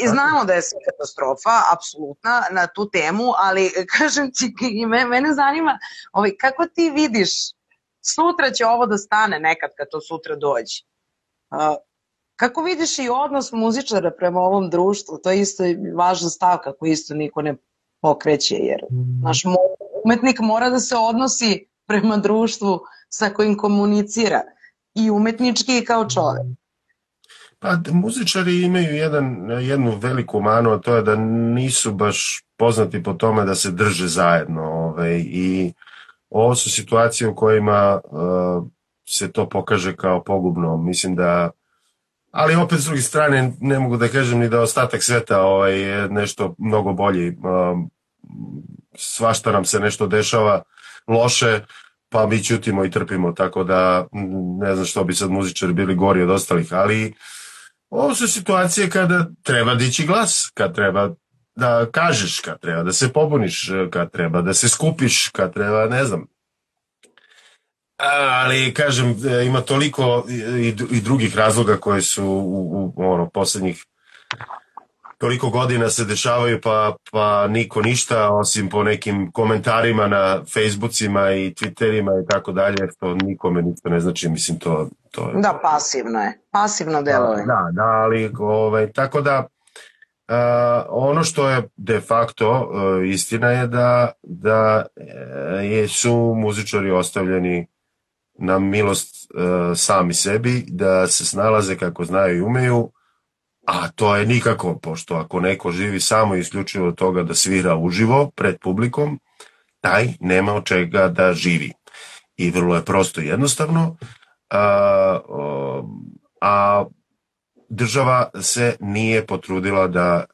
I znamo da je sve katastrofa, apsolutna, na tu temu, ali kažem ti, mene zanima kako ti vidiš, sutra će ovo da stane nekad kad to sutra dođe. Kako vidiš i odnos muzičara prema ovom društvu, to je isto važna stavka koju isto niko ne pokreće, jer naš umetnik mora da se odnosi prema društvu sa kojim komunicira i umetnički i kao čovek. Pa, muzičari imaju jednu veliku manu, a to je da nisu baš poznati po tome da se drže zajedno. I ovo su situacije u kojima se to pokaže kao pogubno. Mislim da, ali opet s druge strane ne mogu da kažem ni da ostatak sveta je nešto mnogo bolji. Svašta nam se nešto dešava loše, pa mi ćutimo i trpimo, tako da ne znam što bi sad muzičari bili gori od ostalih, ali ovo su situacije kada treba dići glas, kad treba da kažeš, kad treba da se pobuniš, kad treba da se skupiš, kad treba, ne znam. Ali, kažem, ima toliko i drugih razloga koje su u poslednjih toliko godina se dešavaju, pa niko ništa, osim po nekim komentarima na Facebookima i Twitterima i tako dalje, što nikome ništa ne znači, mislim, to je... Da, pasivno je, pasivno deluje. Da, ali, tako da, ono što je de facto istina je da su muzičari ostavljeni na milost sami sebi, da se snalaze kako znaju i umeju, a to je nikako, pošto ako neko živi samo i isključivo od toga da svira uživo pred publikom, taj nema od čega da živi. I vrlo je prosto i jednostavno, a država se nije potrudila da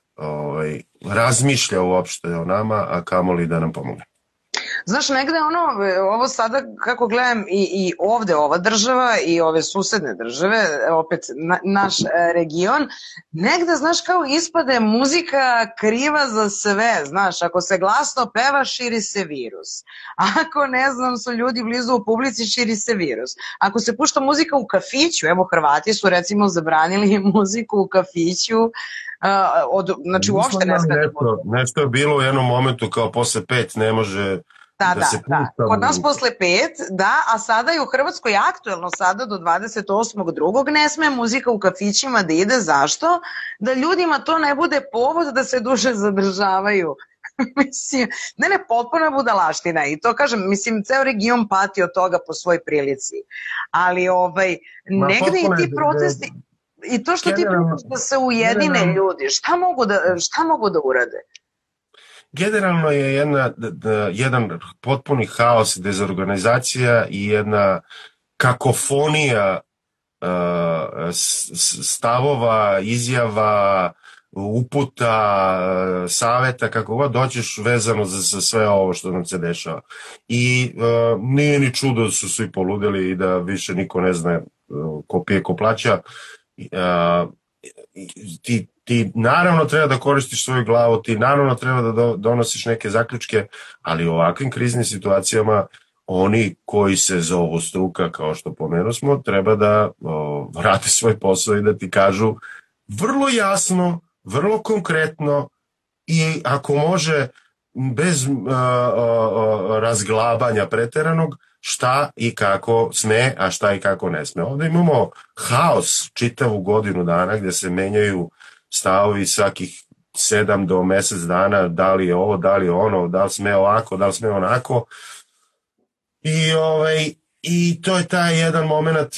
razmišlja uopšte o nama, a kamoli da nam pomogne. Znaš, negde ovo sada, kako gledam, i ovde ova država i ove susedne države, opet naš region, negde, znaš, kao ispade muzika kriva za sve, znaš, ako se glasno peva, širi se virus. Ako, ne znam, su ljudi blizu u publici, širi se virus. Ako se pušta muzika u kafiću, evo, Hrvati su, recimo, zabranili muziku u kafiću, znači, uopšte ne smije da bude. Nešto je bilo u jednom momentu, kao posle 5 ne može... Da, kod nas posle 5, da, a sada je u Hrvatskoj aktuelno sada do 28.2. ne sme muzika u kafićima da ide, zašto? Da ljudima to ne bude povod da se duže zadržavaju. Mislim, ne, potpuna budalaština i to kažem, mislim, ceo region pati od toga po svoj prilici. Ali negde i ti protesti, i to što ti prilici da se ujedine ljudi, šta mogu da urade? Generalno je jedan potpuni haos, dezorganizacija i jedna kakofonija stavova, izjava, uputa, saveta, kako god doćeš vezano za sve ovo što nam se dešava. I nije ni čudo da su svi poludeli i da više niko ne zna ko pije, ko plaća. Ti naravno treba da koristiš svoju glavu, ti naravno treba da donosiš neke zaključke, ali u ovakvim kriznim situacijama oni koji se zovu struka, kao što pomenuo smo, treba da vrate svoj posao i da ti kažu vrlo jasno, vrlo konkretno i ako može bez razglabanja preteranog šta i kako sme, a šta i kako ne sme. Ovde imamo haos čitavu godinu dana gde se menjaju stavovi svakih 7 do mesec dana, da li je ovo, da li je ono, da li sme ovako, da li sme onako. I to je taj jedan moment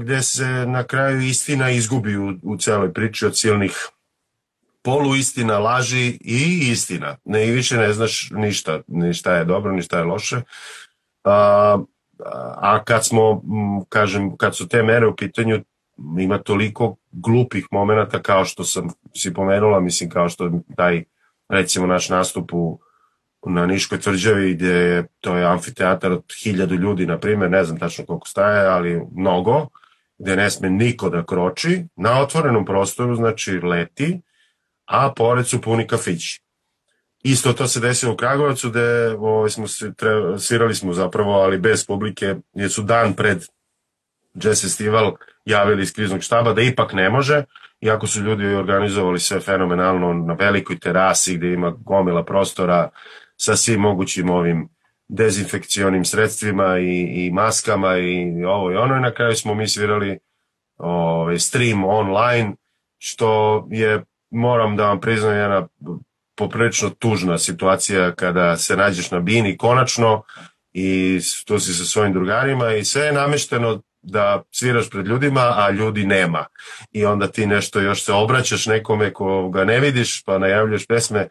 gde se na kraju istina izgubi u celoj priči od silnih poluistina, laži i istina. I više ne znaš ništa, ni šta je dobro, ni šta je loše. A kad su te mere u pitanju, ima toliko glupih momenta kao što sam si pomenula, mislim kao što taj, recimo, naš nastup na Niškoj tvrđavi gde to je amfiteatar od 1000 ljudi, na primer, ne znam tačno koliko staje, ali mnogo, gde ne sme niko da kroči, na otvorenom prostoru, znači leti, a pored su puni kafići. Isto to se desilo u Kragujevacu gde svirali smo zapravo, ali bez publike, jer su dan pred jazz festival javili iz kriznog štaba da ipak ne može, iako su ljudi organizovali sve fenomenalno na velikoj terasi gde ima gomila prostora sa svim mogućim ovim dezinfekcionim sredstvima i maskama i ovo i ono i na kraju smo mi svirali stream online, što je, moram da vam priznam, jedna poprilično tužna situacija kada se nađeš na bini konačno i tu si sa svojim drugarima i sve je namešteno da sviraš pred ljudima, a ljudi nema. I onda ti nešto još se obraćaš nekome ko ga ne vidiš, pa najavljaš pesme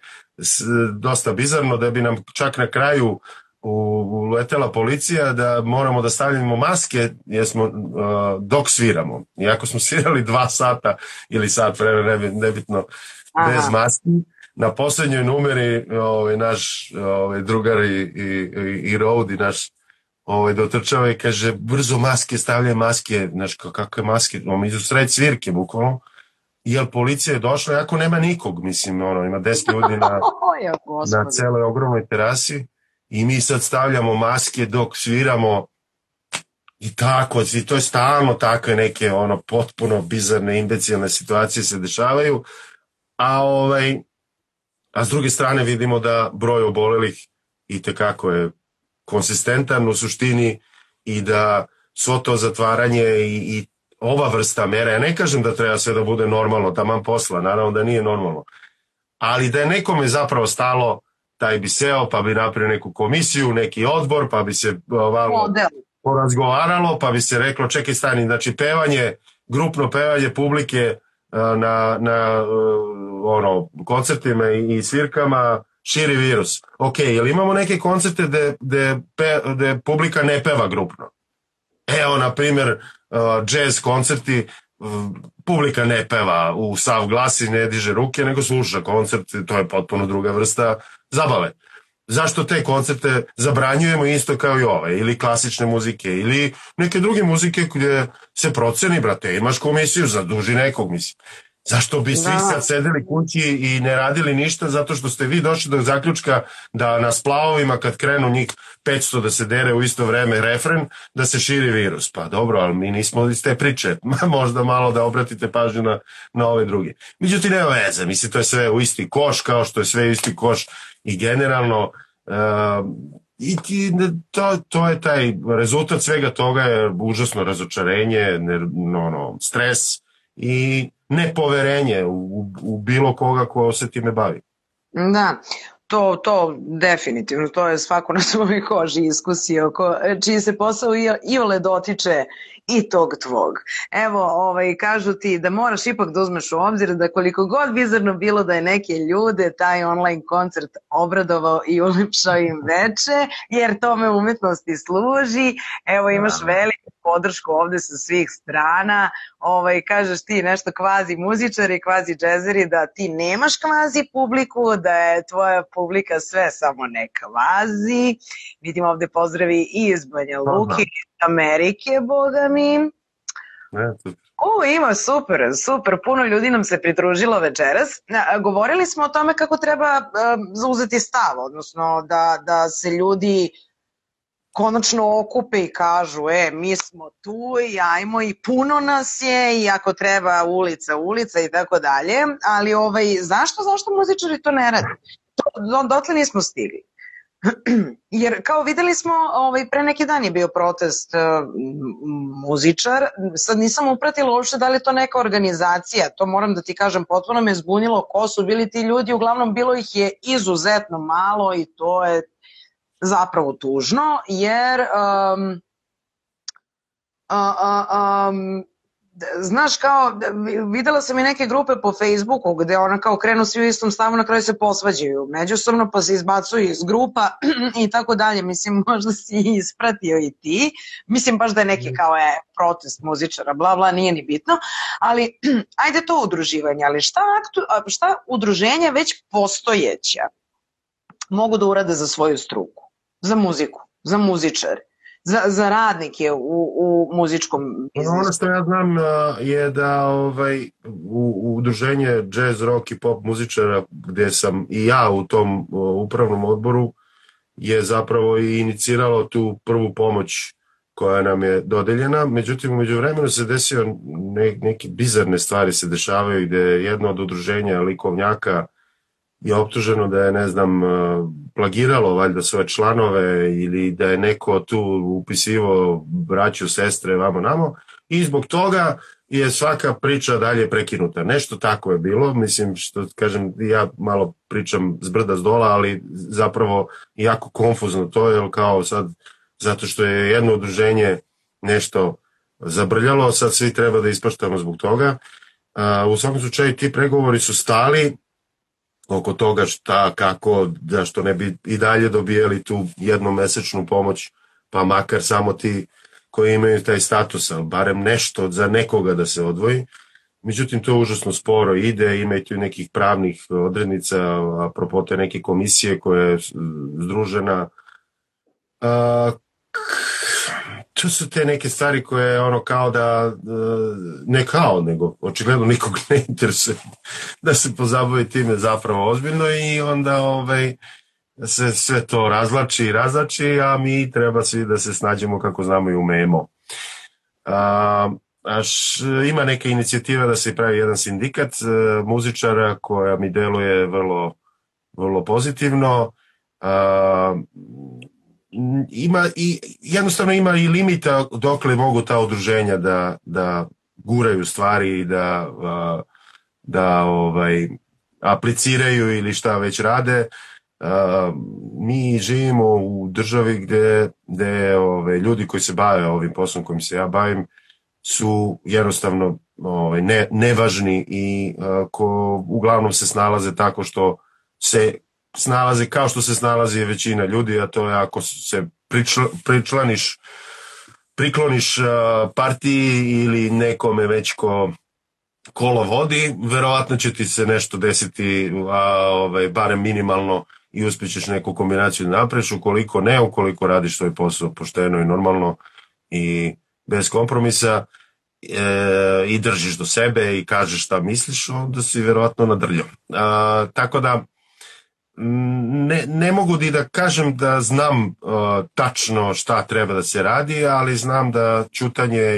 dosta bizarno, da bi nam čak na kraju uletela policija da moramo da stavljamo maske dok sviramo. Iako smo svirali 2 sata ili sat vremena, nebitno, bez maske. Na poslednjoj numeri naš drugar i Roudi, naš dotrčava i kaže brzo maske, stavljaju maske, znaš kakve maske, idu sred svirke bukvalno, jer policija je došla, jako nema nikog, mislim, ima 10 ljudi na celoj ogromnoj terasi i mi sad stavljamo maske dok sviramo I tako, i to je stalno takve neke ono potpuno bizarne, imbecilne situacije se dešavaju, a s druge strane vidimo da broj obolelih itekako je konsistentan u suštini i da svo to zatvaranje i ova vrsta mera, ja ne kažem da treba sve da bude normalno, taman posla, naravno da nije normalno, ali da je nekome zapravo stalo, taj bi seo, pa bi napravio neku komisiju, neki odbor, pa bi se porazgovaralo, pa bi se reklo, čekaj stani, znači pevanje, grupno pevanje publike na koncertima i svirkama širi virus. Ok, jel imamo neke koncerte gde publika ne peva grupno? Evo, na primjer, jazz koncerti, publika ne peva u sav glas i ne diže ruke, nego sluša koncert, to je potpuno druga vrsta zabave. Zašto te koncerte zabranjujemo isto kao i ove, ili klasične muzike, ili neke druge muzike gdje se proceni, brate, imaš komisiju, zaduži nekog, mislim. Zašto bi svi sad sedeli kući i ne radili ništa, zato što ste vi došli do zaključka da na splavovima kad krenu njih 500 da se dere u isto vreme refren, da se širi virus. Pa dobro, ali mi nismo iz te priče, možda malo da obratite pažnju na ove druge. Međutim, nema veze, mislim, to je sve u isti koš, kao što je sve u isti koš i generalno to je taj rezultat svega toga je užasno razočarenje, stres i nepoverenje u bilo koga ko se time bavi. Da, to definitivno, to je svako na svojoj koži iskusio, čiji se posao iole dotiče i tog tvog. Evo, kažu ti da moraš ipak da uzmeš u obzir da koliko god bizarno bilo da je neke ljude taj online koncert obradovao i ulepšao im veče, jer tome umetnosti služi. Evo, imaš veliku podršku ovde sa svih strana. Kažeš ti nešto kvazi muzičari, kvazi džezeri, da ti nemaš kvazi publiku, da je tvoja publika sve samo ne kvazi. Vidim ovde pozdravi i iz Banja Luke, Amerike, boga mi. Ima super, puno ljudi nam se pridružilo večeras. Govorili smo o tome kako treba zauzeti stav, odnosno da se ljudi konačno okupe i kažu mi smo tu i ajmo i puno nas je i ako treba ulica i tako dalje, ali zašto muzičari to ne radi? Dotle nismo stigli. Jer kao videli smo, pre neki dan je bio protest muzičar, sad nisam upratila uopšte da li je to neka organizacija, to moram da ti kažem, potpuno me zbunilo ko su bili ti ljudi, uglavnom bilo ih je izuzetno malo i to je zapravo tužno, jer znaš kao, videla sam i neke grupe po Facebooku gde ona kao krenu svi u istom stavu, na kraju se posvađaju međusobno pa se izbacuju iz grupa i tako dalje, mislim možda si ispratio i ti, mislim baš da je neki kao protest muzičara, bla bla, nije ni bitno, ali ajde to udruživanje, ali šta udruženja već postojeća mogu da urade za svoju struku, za muziku, za muzičare, za radnike u muzičkom biznisu? Ono što ja znam je da u udruženje jazz, rock i pop muzičara, gde sam i ja u tom upravnom odboru, je zapravo i iniciralo tu prvu pomoć koja nam je dodeljena. Međutim, u međuvremenu se desio neke bizarne stvari se dešavaju gde jedno od udruženja likovnjaka je optuženo da je, ne znam, plagiralo valjda svoje članove ili da je neko tu upisivo braću, sestre, vamo namo i zbog toga je svaka priča dalje prekinuta. Nešto tako je bilo, mislim što kažem, ja malo pričam s brda s dola, ali zapravo jako konfuzno to je, kao sad, zato što je jedno udruženje nešto zabrljalo, sad svi treba da ispaštamo zbog toga. U svakom slučaju ti pregovori su stali oko toga šta, kako, da što ne bi i dalje dobijeli tu jednomesečnu pomoć, pa makar samo ti koji imaju taj status, ali barem nešto za nekoga da se odvoji. Međutim, to užasno sporo ide, imaju tu nekih pravnih odrednica, apropo te neke komisije koja je združena. To su te neke stvari koje je ono kao da, ne kao, nego očigledno nikog ne interesuje da se pozabavi time zapravo ozbiljno i onda se sve to razlači i razlači, a mi treba svi da se snađemo kako znamo i umemo. Ima neke inicijative da se pravi jedan sindikat muzičara koja mi deluje vrlo pozitivno. Jednostavno ima i limita dokle mogu ta udruženja da guraju stvari i da apliciraju ili šta već rade. Mi živimo u državi gde ljudi koji se bave ovim poslom kojim se ja bavim su jednostavno nevažni i uglavnom se snalaze tako što se snalazi kao što se snalazi većina ljudi, a to je ako se prikloniš partiji ili nekome već ko vodi, verovatno će ti se nešto desiti, barem minimalno, i uspjećeš neku kombinaciju da napraviš. Ukoliko ne, ukoliko radiš svoj posao pošteno i normalno i bez kompromisa i držiš do sebe i kažeš šta misliš, onda si verovatno nadrljao. Tako da ne mogu ni da kažem da znam tačno šta treba da se radi, ali znam da ćutanje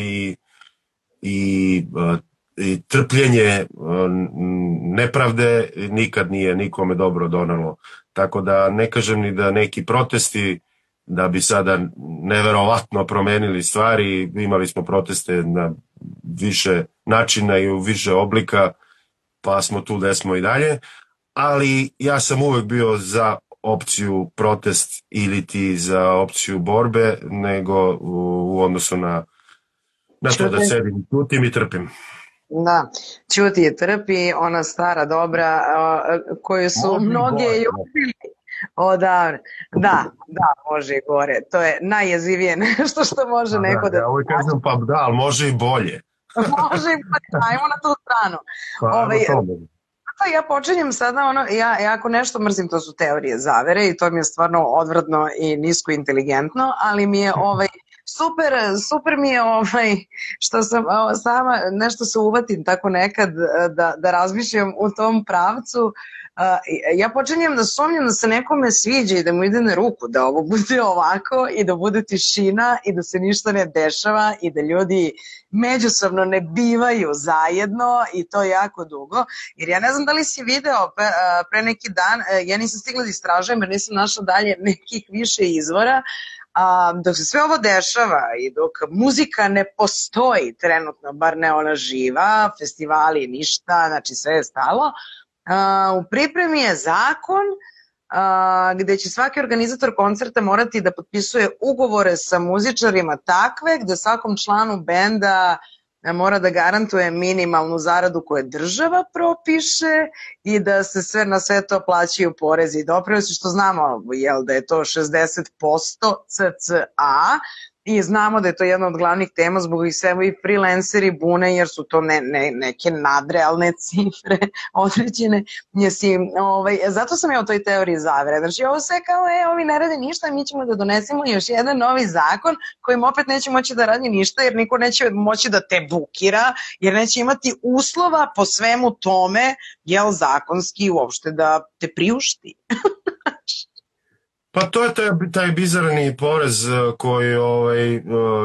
i trpljenje nepravde nikad nije nikome dobro donelo. Tako da ne kažem ni da neki protesti da bi sada neverovatno promenili stvari. Imali smo proteste na više načina i u više oblika, pa smo tu gde smo i dalje. Ali ja sam uvek bio za opciju protest ili ti za opciju borbe, nego u odnosu na to da sedim, čutim i trpim. Da, čuti i trpi, ona stara dobra koju su mnoge ljubili odavno. Da, može i gore. To je najjezivije nešto što može neko da... Ja uvijek kažem, pa da, ali može i bolje. Može i bolje, ajmo na tu stranu. Ja počinjem sada, ja ako nešto mrzim, to su teorije zavere i to mi je stvarno odvratno i nisko inteligentno, ali mi je super mi je što sam sama nešto se uvatim tako nekad da razmišljam u tom pravcu. Ja počinjem da sumnjam da se nekome sviđa i da mu ide na ruku da ovo bude ovako i da bude tišina i da se ništa ne dešava i da ljudi međusobno ne bivaju zajedno, i to jako dugo, jer ja ne znam da li si video pre neki dan, ja nisam stigla da istražujem jer nisam našla dalje nekih više izvora, dok se sve ovo dešava i dok muzika ne postoji trenutno, bar ne ona živa, festivali ništa, znači sve je stalo. U pripremi je zakon gde će svaki organizator koncerta morati da potpisuje ugovore sa muzičarima takve gde svakom članu benda mora da garantuje minimalnu zaradu koju država propiše i da se sve na sve to plaćaju porezi i doprinosi, što znamo da je to 60% cca. I znamo da je to jedna od glavnih tema zbog kojih se i freelanceri bune, jer su to neke nadrealne cifre određene. Zato sam ja o toj teoriji zavere. Znači ovo sve kao, ovi ne rade ništa, mi ćemo da donesemo još jedan novi zakon kojim opet neće moći da radi ništa, jer niko neće moći da te bukira, jer neće imati uslova po svemu tome, zakonski uopšte da te priušti. Pa to je taj bizarni porez koji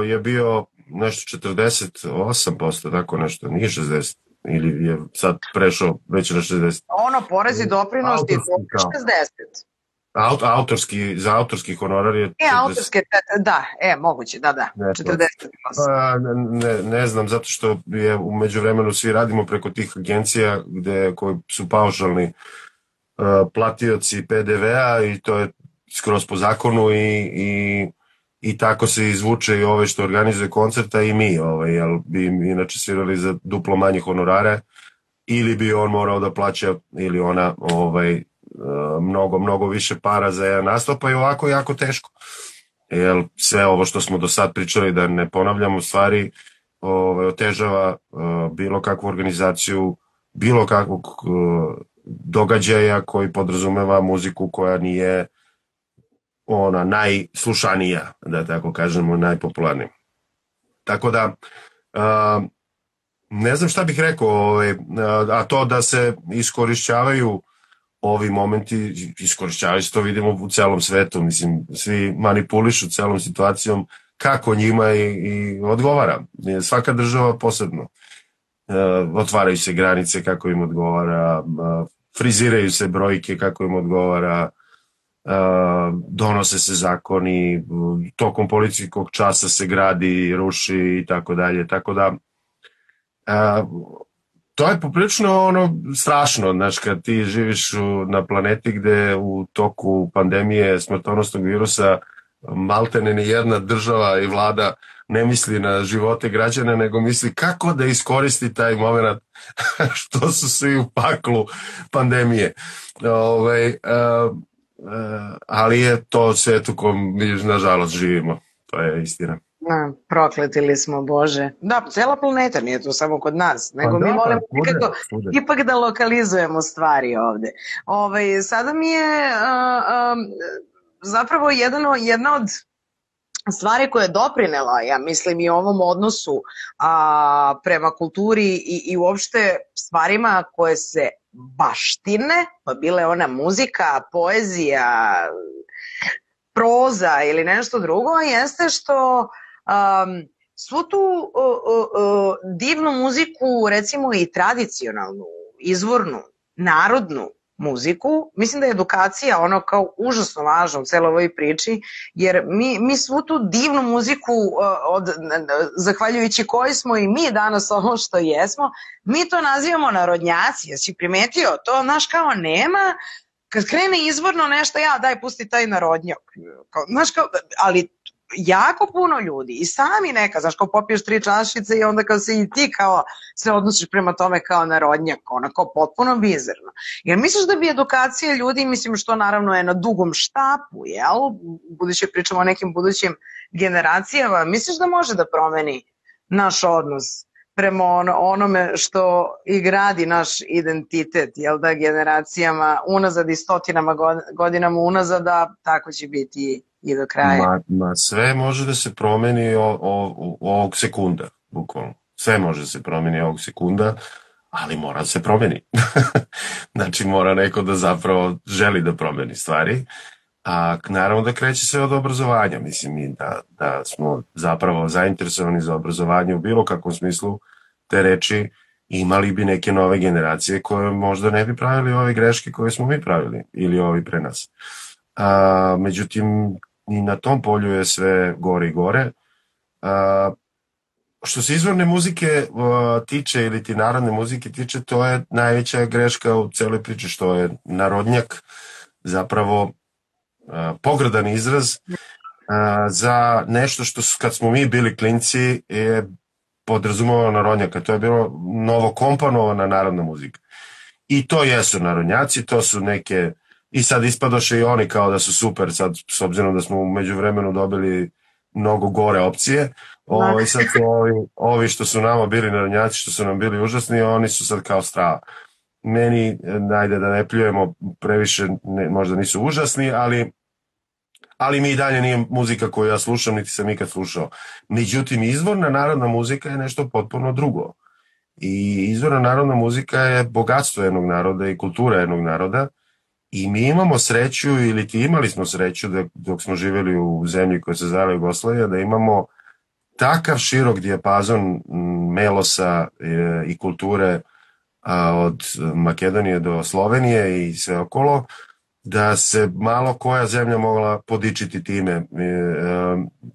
je bio nešto 48%, tako nešto, nije 60%, ili je sad prešao već na 60%. Ono, porez i doprinos je 60%. Za autorski honorar je 40%. Autorske, da, moguće, da, 40%. Ne znam, zato što je u međuvremenu svi radimo preko tih agencija koji su paušalni platioci PDV-a i to je skroz po zakonu i tako se izvuče i ove što organizuje koncerta i mi, jer bi inače svirali za duplo manje honorare ili bi on morao da plaća ili ona mnogo više para za jedan nastup, pa je ovako jako teško. Jer sve ovo što smo do sad pričali, da ne ponavljamo stvari, otežava bilo kakvu organizaciju, bilo kakvog događaja koji podrazumeva muziku koja nije ona najslušanija, da tako kažemo, najpopularnija. Tako da, ne znam šta bih rekao, a to da se iskorišćavaju ovi momenti, iskorišćavaju se, to vidimo u celom svetu, mislim, svi manipulišu celom situacijom kako njima i odgovara. Svaka država posebno. Otvaraju se granice kako im odgovara, friziraju se brojke kako im odgovara, donose se zakoni, tokom policijskog časa se gradi, ruši i tako dalje. Tako da, to je poprilično ono strašno, znaš, kad ti živiš na planeti gde u toku pandemije smrtonosnog virusa maltene ni jedna država i vlada ne misli na živote građana, nego misli kako da iskoristi taj moment što su svi u paklu pandemije. Ali je to svet u kom mi nažalost živimo, to je istina. Prokletili smo, Bože. Da, cela planeta, nije to samo kod nas, nego mi volimo nekako ipak da lokalizujemo stvari ovde. Sada mi je zapravo jedna od stvari koja je doprinela, ja mislim, i ovom odnosu prema kulturi i uopšte stvarima koje se baštine, pa bile ona muzika, poezija, proza ili nešto drugo, jeste što svu tu divnu muziku, recimo i tradicionalnu, izvornu, narodnu muziku, mislim da je edukacija ono kao užasno važna u celoj ovoj priči, jer mi svu tu divnu muziku, zahvaljujući koji smo i mi danas ono što jesmo, mi to nazivamo narodnjaci, jesi primetio to, znaš, kao nema, kad krene izvorno nešto, ja daj pusti taj narodnjak, znaš kao, ali jako puno ljudi i sami neka, znaš, kao popiješ 3 čašice i onda kao se i ti kao se odnosiš prema tome kao narodnjak, onako potpuno bizarno. Jer misliš da bi edukacija ljudi, mislim što naravno je na dugom štapu, jel, budući pričamo o nekim budućim generacijama, misliš da može da promeni naš odnos prema onome što i gradi naš identitet, jel da, generacijama unazad i stotinama godinama unazad, a tako će biti i do kraja. Sve može da se promeni ovog sekunda, bukvalno. Sve može da se promeni ovog sekunda, ali mora da se promeni. Znači, mora neko da zapravo želi da promeni stvari. A naravno da kreće sve od obrazovanja. Mislim i da smo zapravo zainteresovani za obrazovanje u bilo kakvom smislu te reči. Imali bi neke nove generacije koje možda ne bi pravili ove greške koje smo mi pravili ili ovi pre nas. Međutim, i na tom polju je sve gore i gore. Što se izvorne muzike tiče ili ti narodne muzike tiče, to je najveća greška u celoj priči, što je narodnjak zapravo pogrdan izraz za nešto što kad smo mi bili klinci je podrazumevalo narodnjaka. To je bilo novokomponovana narodna muzika. I to jesu narodnjaci, to su neke. I sad ispadoše i oni kao da su super, sad s obzirom da smo u međuvremenu dobili mnogo gore opcije. I sad ovi što su nama bili narodnjaci, što su nam bili užasni, oni su sad kao strava. Meni, najde da ne pljujemo, previše možda nisu užasni, ali mi i dalje nije muzika koju ja slušam, niti sam ikad slušao. Međutim, izvorna narodna muzika je nešto potpuno drugo. I izvorna narodna muzika je bogatstvo jednog naroda i kultura jednog naroda. I mi imamo sreću, ili ti imali smo sreću dok smo živjeli u zemlji koja se zvala Jugoslavija, da imamo takav širok dijapazon melosa i kulture od Makedonije do Slovenije i sve okolo, da se malo koja zemlja mogla podičiti time.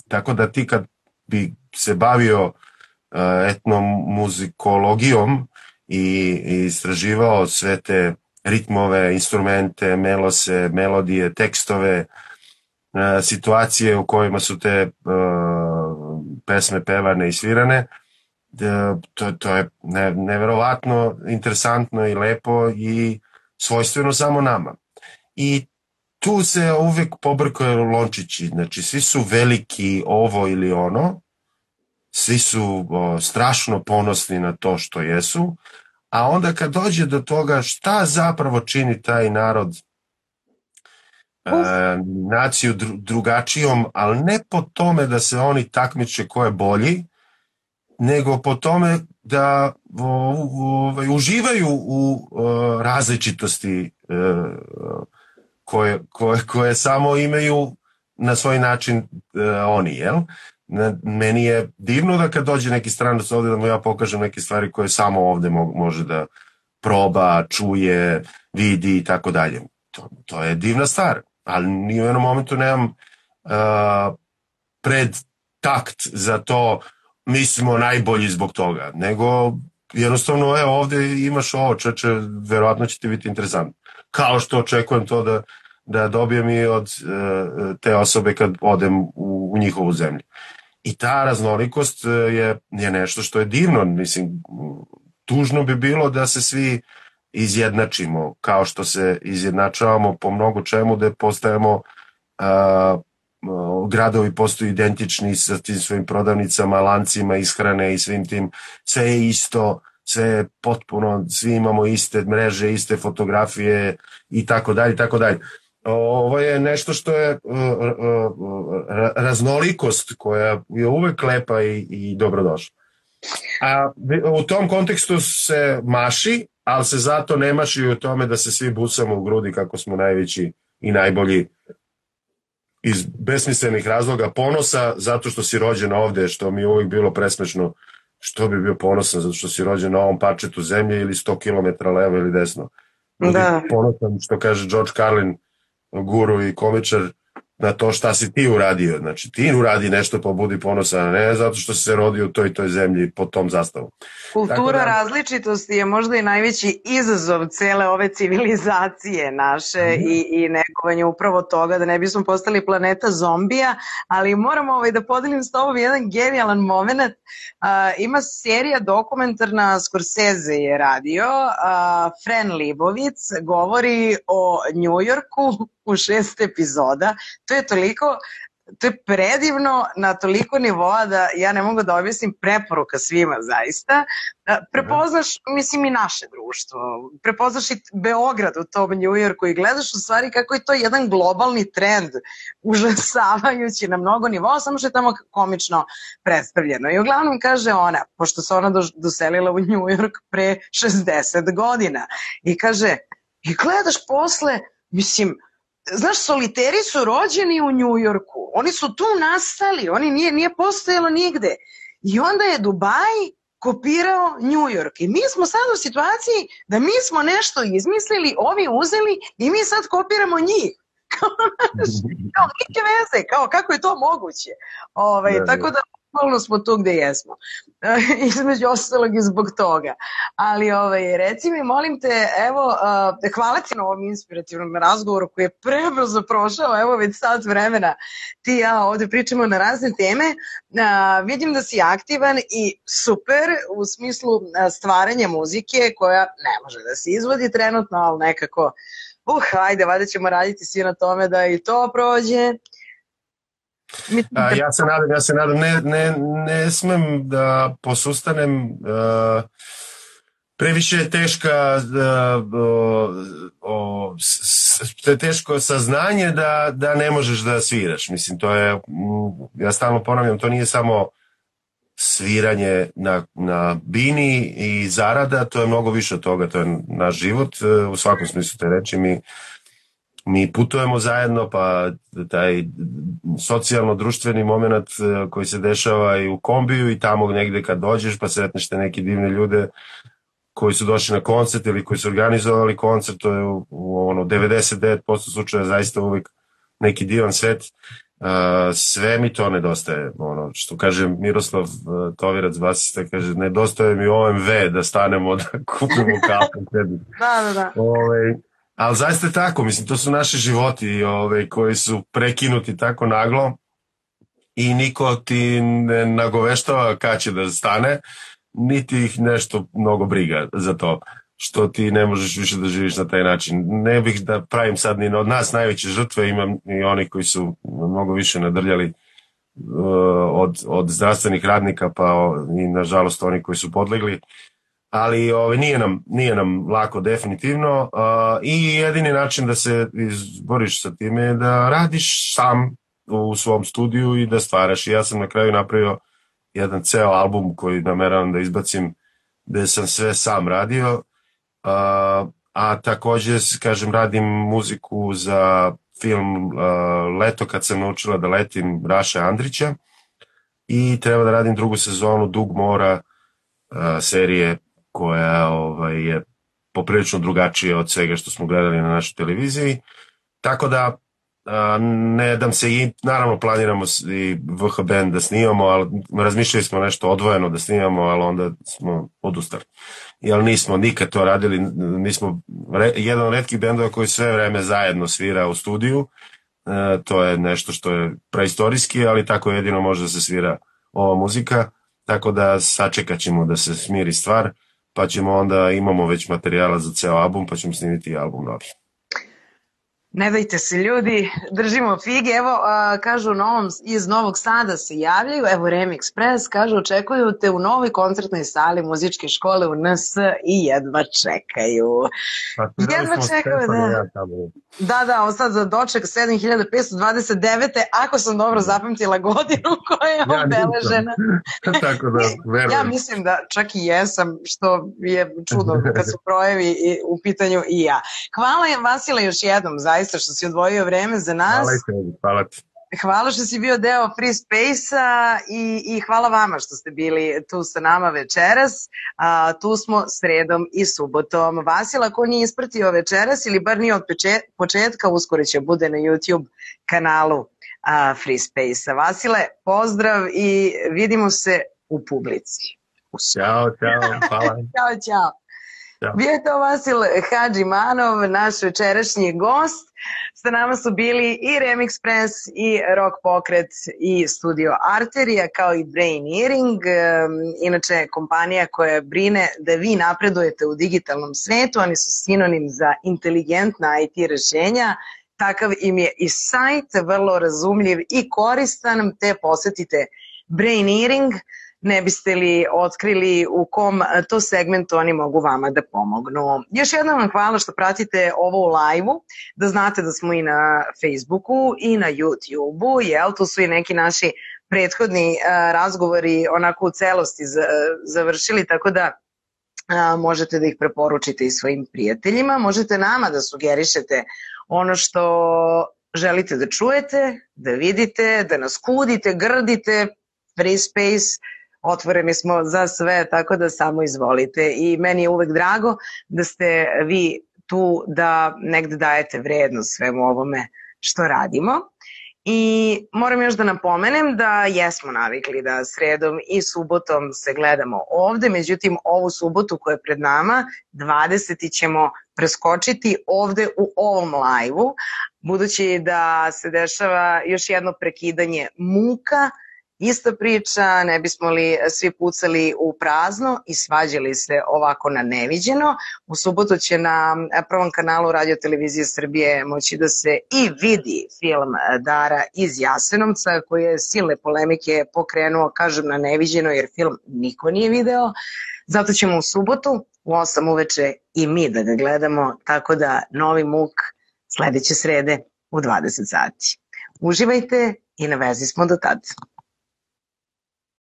Tako da ti kad bi se bavio etnomuzikologijom i istraživao sve te ritmove, instrumente, melose, melodije, tekstove, situacije u kojima su te pesme pevane i svirane. To je neverovatno interesantno i lepo i svojstveno samo nama. I tu se uvek pobrkaju lončići, znači svi su veliki ovo ili ono, svi su strašno ponosni na to što jesu, a onda kad dođe do toga šta zapravo čini taj narod, naciju drugačijom, ali ne po tome da se oni takmiče ko je bolji, nego po tome da uživaju u različitosti koje samo imaju na svoj način oni, jel? meni je divno da kad dođe neki stranac ovde da mu ja pokažem neke stvari koje samo ovde može da proba, čuje, vidi i tako dalje. To je divna stvar, ali ni u jednom momentu nemam predtakt za to, mi smo najbolji zbog toga, nego jednostavno, evo, ovde imaš ovo, čoveče, verovatno će ti biti interesantno. Kao što očekujem to da dobijem i od te osobe kad odem u njihovu zemlju. I ta raznolikost je nešto što je divno, mislim, tužno bi bilo da se svi izjednačimo, kao što se izjednačavamo po mnogo čemu, da postajemo, gradovi postaju identični sa tim svojim prodavnicama, lancima ishrane i svim tim, sve je isto, sve je potpuno, svi imamo iste mreže, iste fotografije i tako dalje, tako dalje. Ovo je nešto što je raznolikost koja je uvek lepa i dobrodošla. A u tom kontekstu se maši, ali se zato ne maši u tome da se svi busamo u grudi kako smo najveći i najbolji iz besmislenih razloga, ponosa zato što si rođena ovde, što mi je uvijek bilo presmešno, što bi bio ponosan zato što si rođena na ovom parčetu zemlje ili 100 km levo ili desno. Ponosan, što kaže George Carlin, guru i komičar, na to šta si ti uradio. Znači, ti uradi nešto pa budi ponosan, ne zato što si se rodio u toj i toj zemlji pod tom zastavom. Kultura različitosti je možda i najveći izazov cele ove civilizacije naše i negovanje upravo toga da ne bismo postali planeta zombija, ali moramo da podelim s tobom jedan genijalan moment. Ima serija dokumentarna, Scorsese je radio, Fran Lebowitz govori o Njujorku u 6 epizoda. To je predivno na toliko nivoa da ja ne mogu da objasnim, preporuka svima zaista. Prepoznaš, mislim, i naše društvo, prepoznaš i Beograd u tom Njujorku i gledaš u stvari kako je to jedan globalni trend, užasavajući na mnogo nivoa, samo što je tamo komično predstavljeno. I uglavnom, kaže ona, pošto se ona doselila u Njujork pre 60 godina, i kaže, i gledaš posle, mislim, znaš, soliteri su rođeni u Njujorku, oni su tu nastali, oni nije postojalo nigde. I onda je Dubai kopirao Njujork. I mi smo sad u situaciji da mi smo nešto izmislili, ovi uzeli i mi sad kopiramo njih. Kao neke veze, kao kako je to moguće. Tako da normalno smo tu gde jesmo. Između ostalog i zbog toga. Ali reci mi, molim te, evo, hvala ti na ovom inspirativnom razgovoru koji je prebrzo prošao, evo već sat vremena ti i ja ovde pričamo na razne teme. Vidim da si aktivan i super u smislu stvaranja muzike koja ne može da se izvodi trenutno, ali nekako, hajde, valjda ćemo raditi svi na tome da i to prođe. Ja se nadam, ne smem da posustanem, previše je teško saznanje da ne možeš da sviraš. Mislim, to je, ja stalno ponavljam, to nije samo sviranje na bini i zarada, to je mnogo više od toga, to je naš život, u svakom smislu te reči. Mi putujemo zajedno, pa taj socijalno-društveni moment koji se dešava i u kombiju i tamo negde kad dođeš pa sretneš te neke divne ljude koji su došli na koncert ili koji su organizovali koncert, to je u 99% slučaja zaista uvijek neki divan svet. Sve mi to nedostaje, ono što kaže Miroslav Tovirac, basista, kaže, nedostaje mi OMV da stanemo da kupimo kafu. Ali zaista je tako, mislim, to su naši životi koji su prekinuti tako naglo i niko ti ne nagoveštava kad će da stane, niti ih nešto mnogo briga za to, što ti ne možeš više da živiš na taj način. Ne bih da pravim sad ni od nas najveće žrtve, imam i oni koji su mnogo više nadrljali od zdravstvenih radnika, pa i nažalost oni koji su podlegli. Ali nije nam lako, definitivno, i jedini način da se izboriš sa time je da radiš sam u svom studiju i da stvaraš. I ja sam na kraju napravio jedan ceo album koji nameravam da izbacim, gde sam sve sam radio, a takođe, kažem, radim muziku za film Leto kad sam naučila da letim Raše Andrića, i treba da radim drugu sezonu Dug Mora serije koja je poprilično drugačija od svega što smo gledali na našoj televiziji. Tako da ne dam se i, naravno planiramo i VH Band da snimamo, ali razmišljali smo nešto odvojeno da snimamo, ali onda smo odustali. Jer nismo nikad to radili, mi smo jedan od retkih bendova koji sve vreme zajedno svira u studiju, to je nešto što je preistorijski, ali tako jedino može da se svira ova muzika, tako da sačekat ćemo da se smiri stvar, pa ćemo onda, imamo već materijala za ceo album, pa ćemo snimiti album novi. Ne dajte se ljudi, držimo fige, evo kažu iz Novog Sada se javljaju, evo Remix Press, kažu očekuju te u novoj koncertnoj sali muzičke škole u NS i jedva čekaju. Jedva čekaju, da. Da, sad za doček 7529. Ako sam dobro zapamtila godinu koja je obeležena. Ja mislim da čak i jesam, što je čudo kad su brojevi u pitanju i ja. Hvala Vasile još jednom zaista što si odvojio vreme za nas. Hvala ti. Hvala što si bio deo Free Space-a i hvala vama što ste bili tu sa nama večeras. Tu smo sredom i subotom. Vasil, ako nije ispratio večeras ili bar nije od početka, uskoro će bude na YouTube kanalu Free Space-a. Vasile, pozdrav i vidimo se u publici. Ćao, ćao, hvala. Ćao, ćao. Bio je to Vasil Hadžimanov, naš večerašnji gost. Sa nama su bili i Remix Press, i Rock Pokret, i Studio Arteria, kao i Brain Earing. Inače, kompanija koja brine da vi napredujete u digitalnom svetu, oni su sinonim za inteligentna IT rešenja. Takav im je i sajt, vrlo razumljiv i koristan, te posetite Brain Earing. Ne biste li otkrili u kom to segmentu oni mogu vama da pomognu. Još jednom vam hvala što pratite ovo u live-u, da znate da smo i na Facebooku i na YouTube-u, tu su i neki naši prethodni razgovori onako u celosti završili, tako da možete da ih preporučite i svojim prijateljima, možete nama da sugerišete ono što želite da čujete, da vidite, da nas kudite, grdite, Free Space, otvoreni smo za sve, tako da samo izvolite. I meni je uvek drago da ste vi tu da negde dajete vrednost svemu ovome što radimo. I moram još da napomenem da jesmo navikli da sredom i subotom se gledamo ovde, međutim ovu subotu koja je pred nama, 20. ćemo preskočiti ovde u ovom live-u, budući da se dešava još jedno prekidanje muka, ista priča, ne bismo li svi pucali u prazno i svađali se ovako na neviđeno. U subotu će na prvom kanalu Radio-televizije Srbije moći da se i vidi film Dara iz Jasenovca, koji je silne polemike pokrenuo, kažem, na neviđeno, jer film niko nije video. Zato ćemo u subotu u 8 uveče i mi da ga gledamo, tako da novi muk sledeće srede u 20 sati. Uživajte i na vezi smo do tada.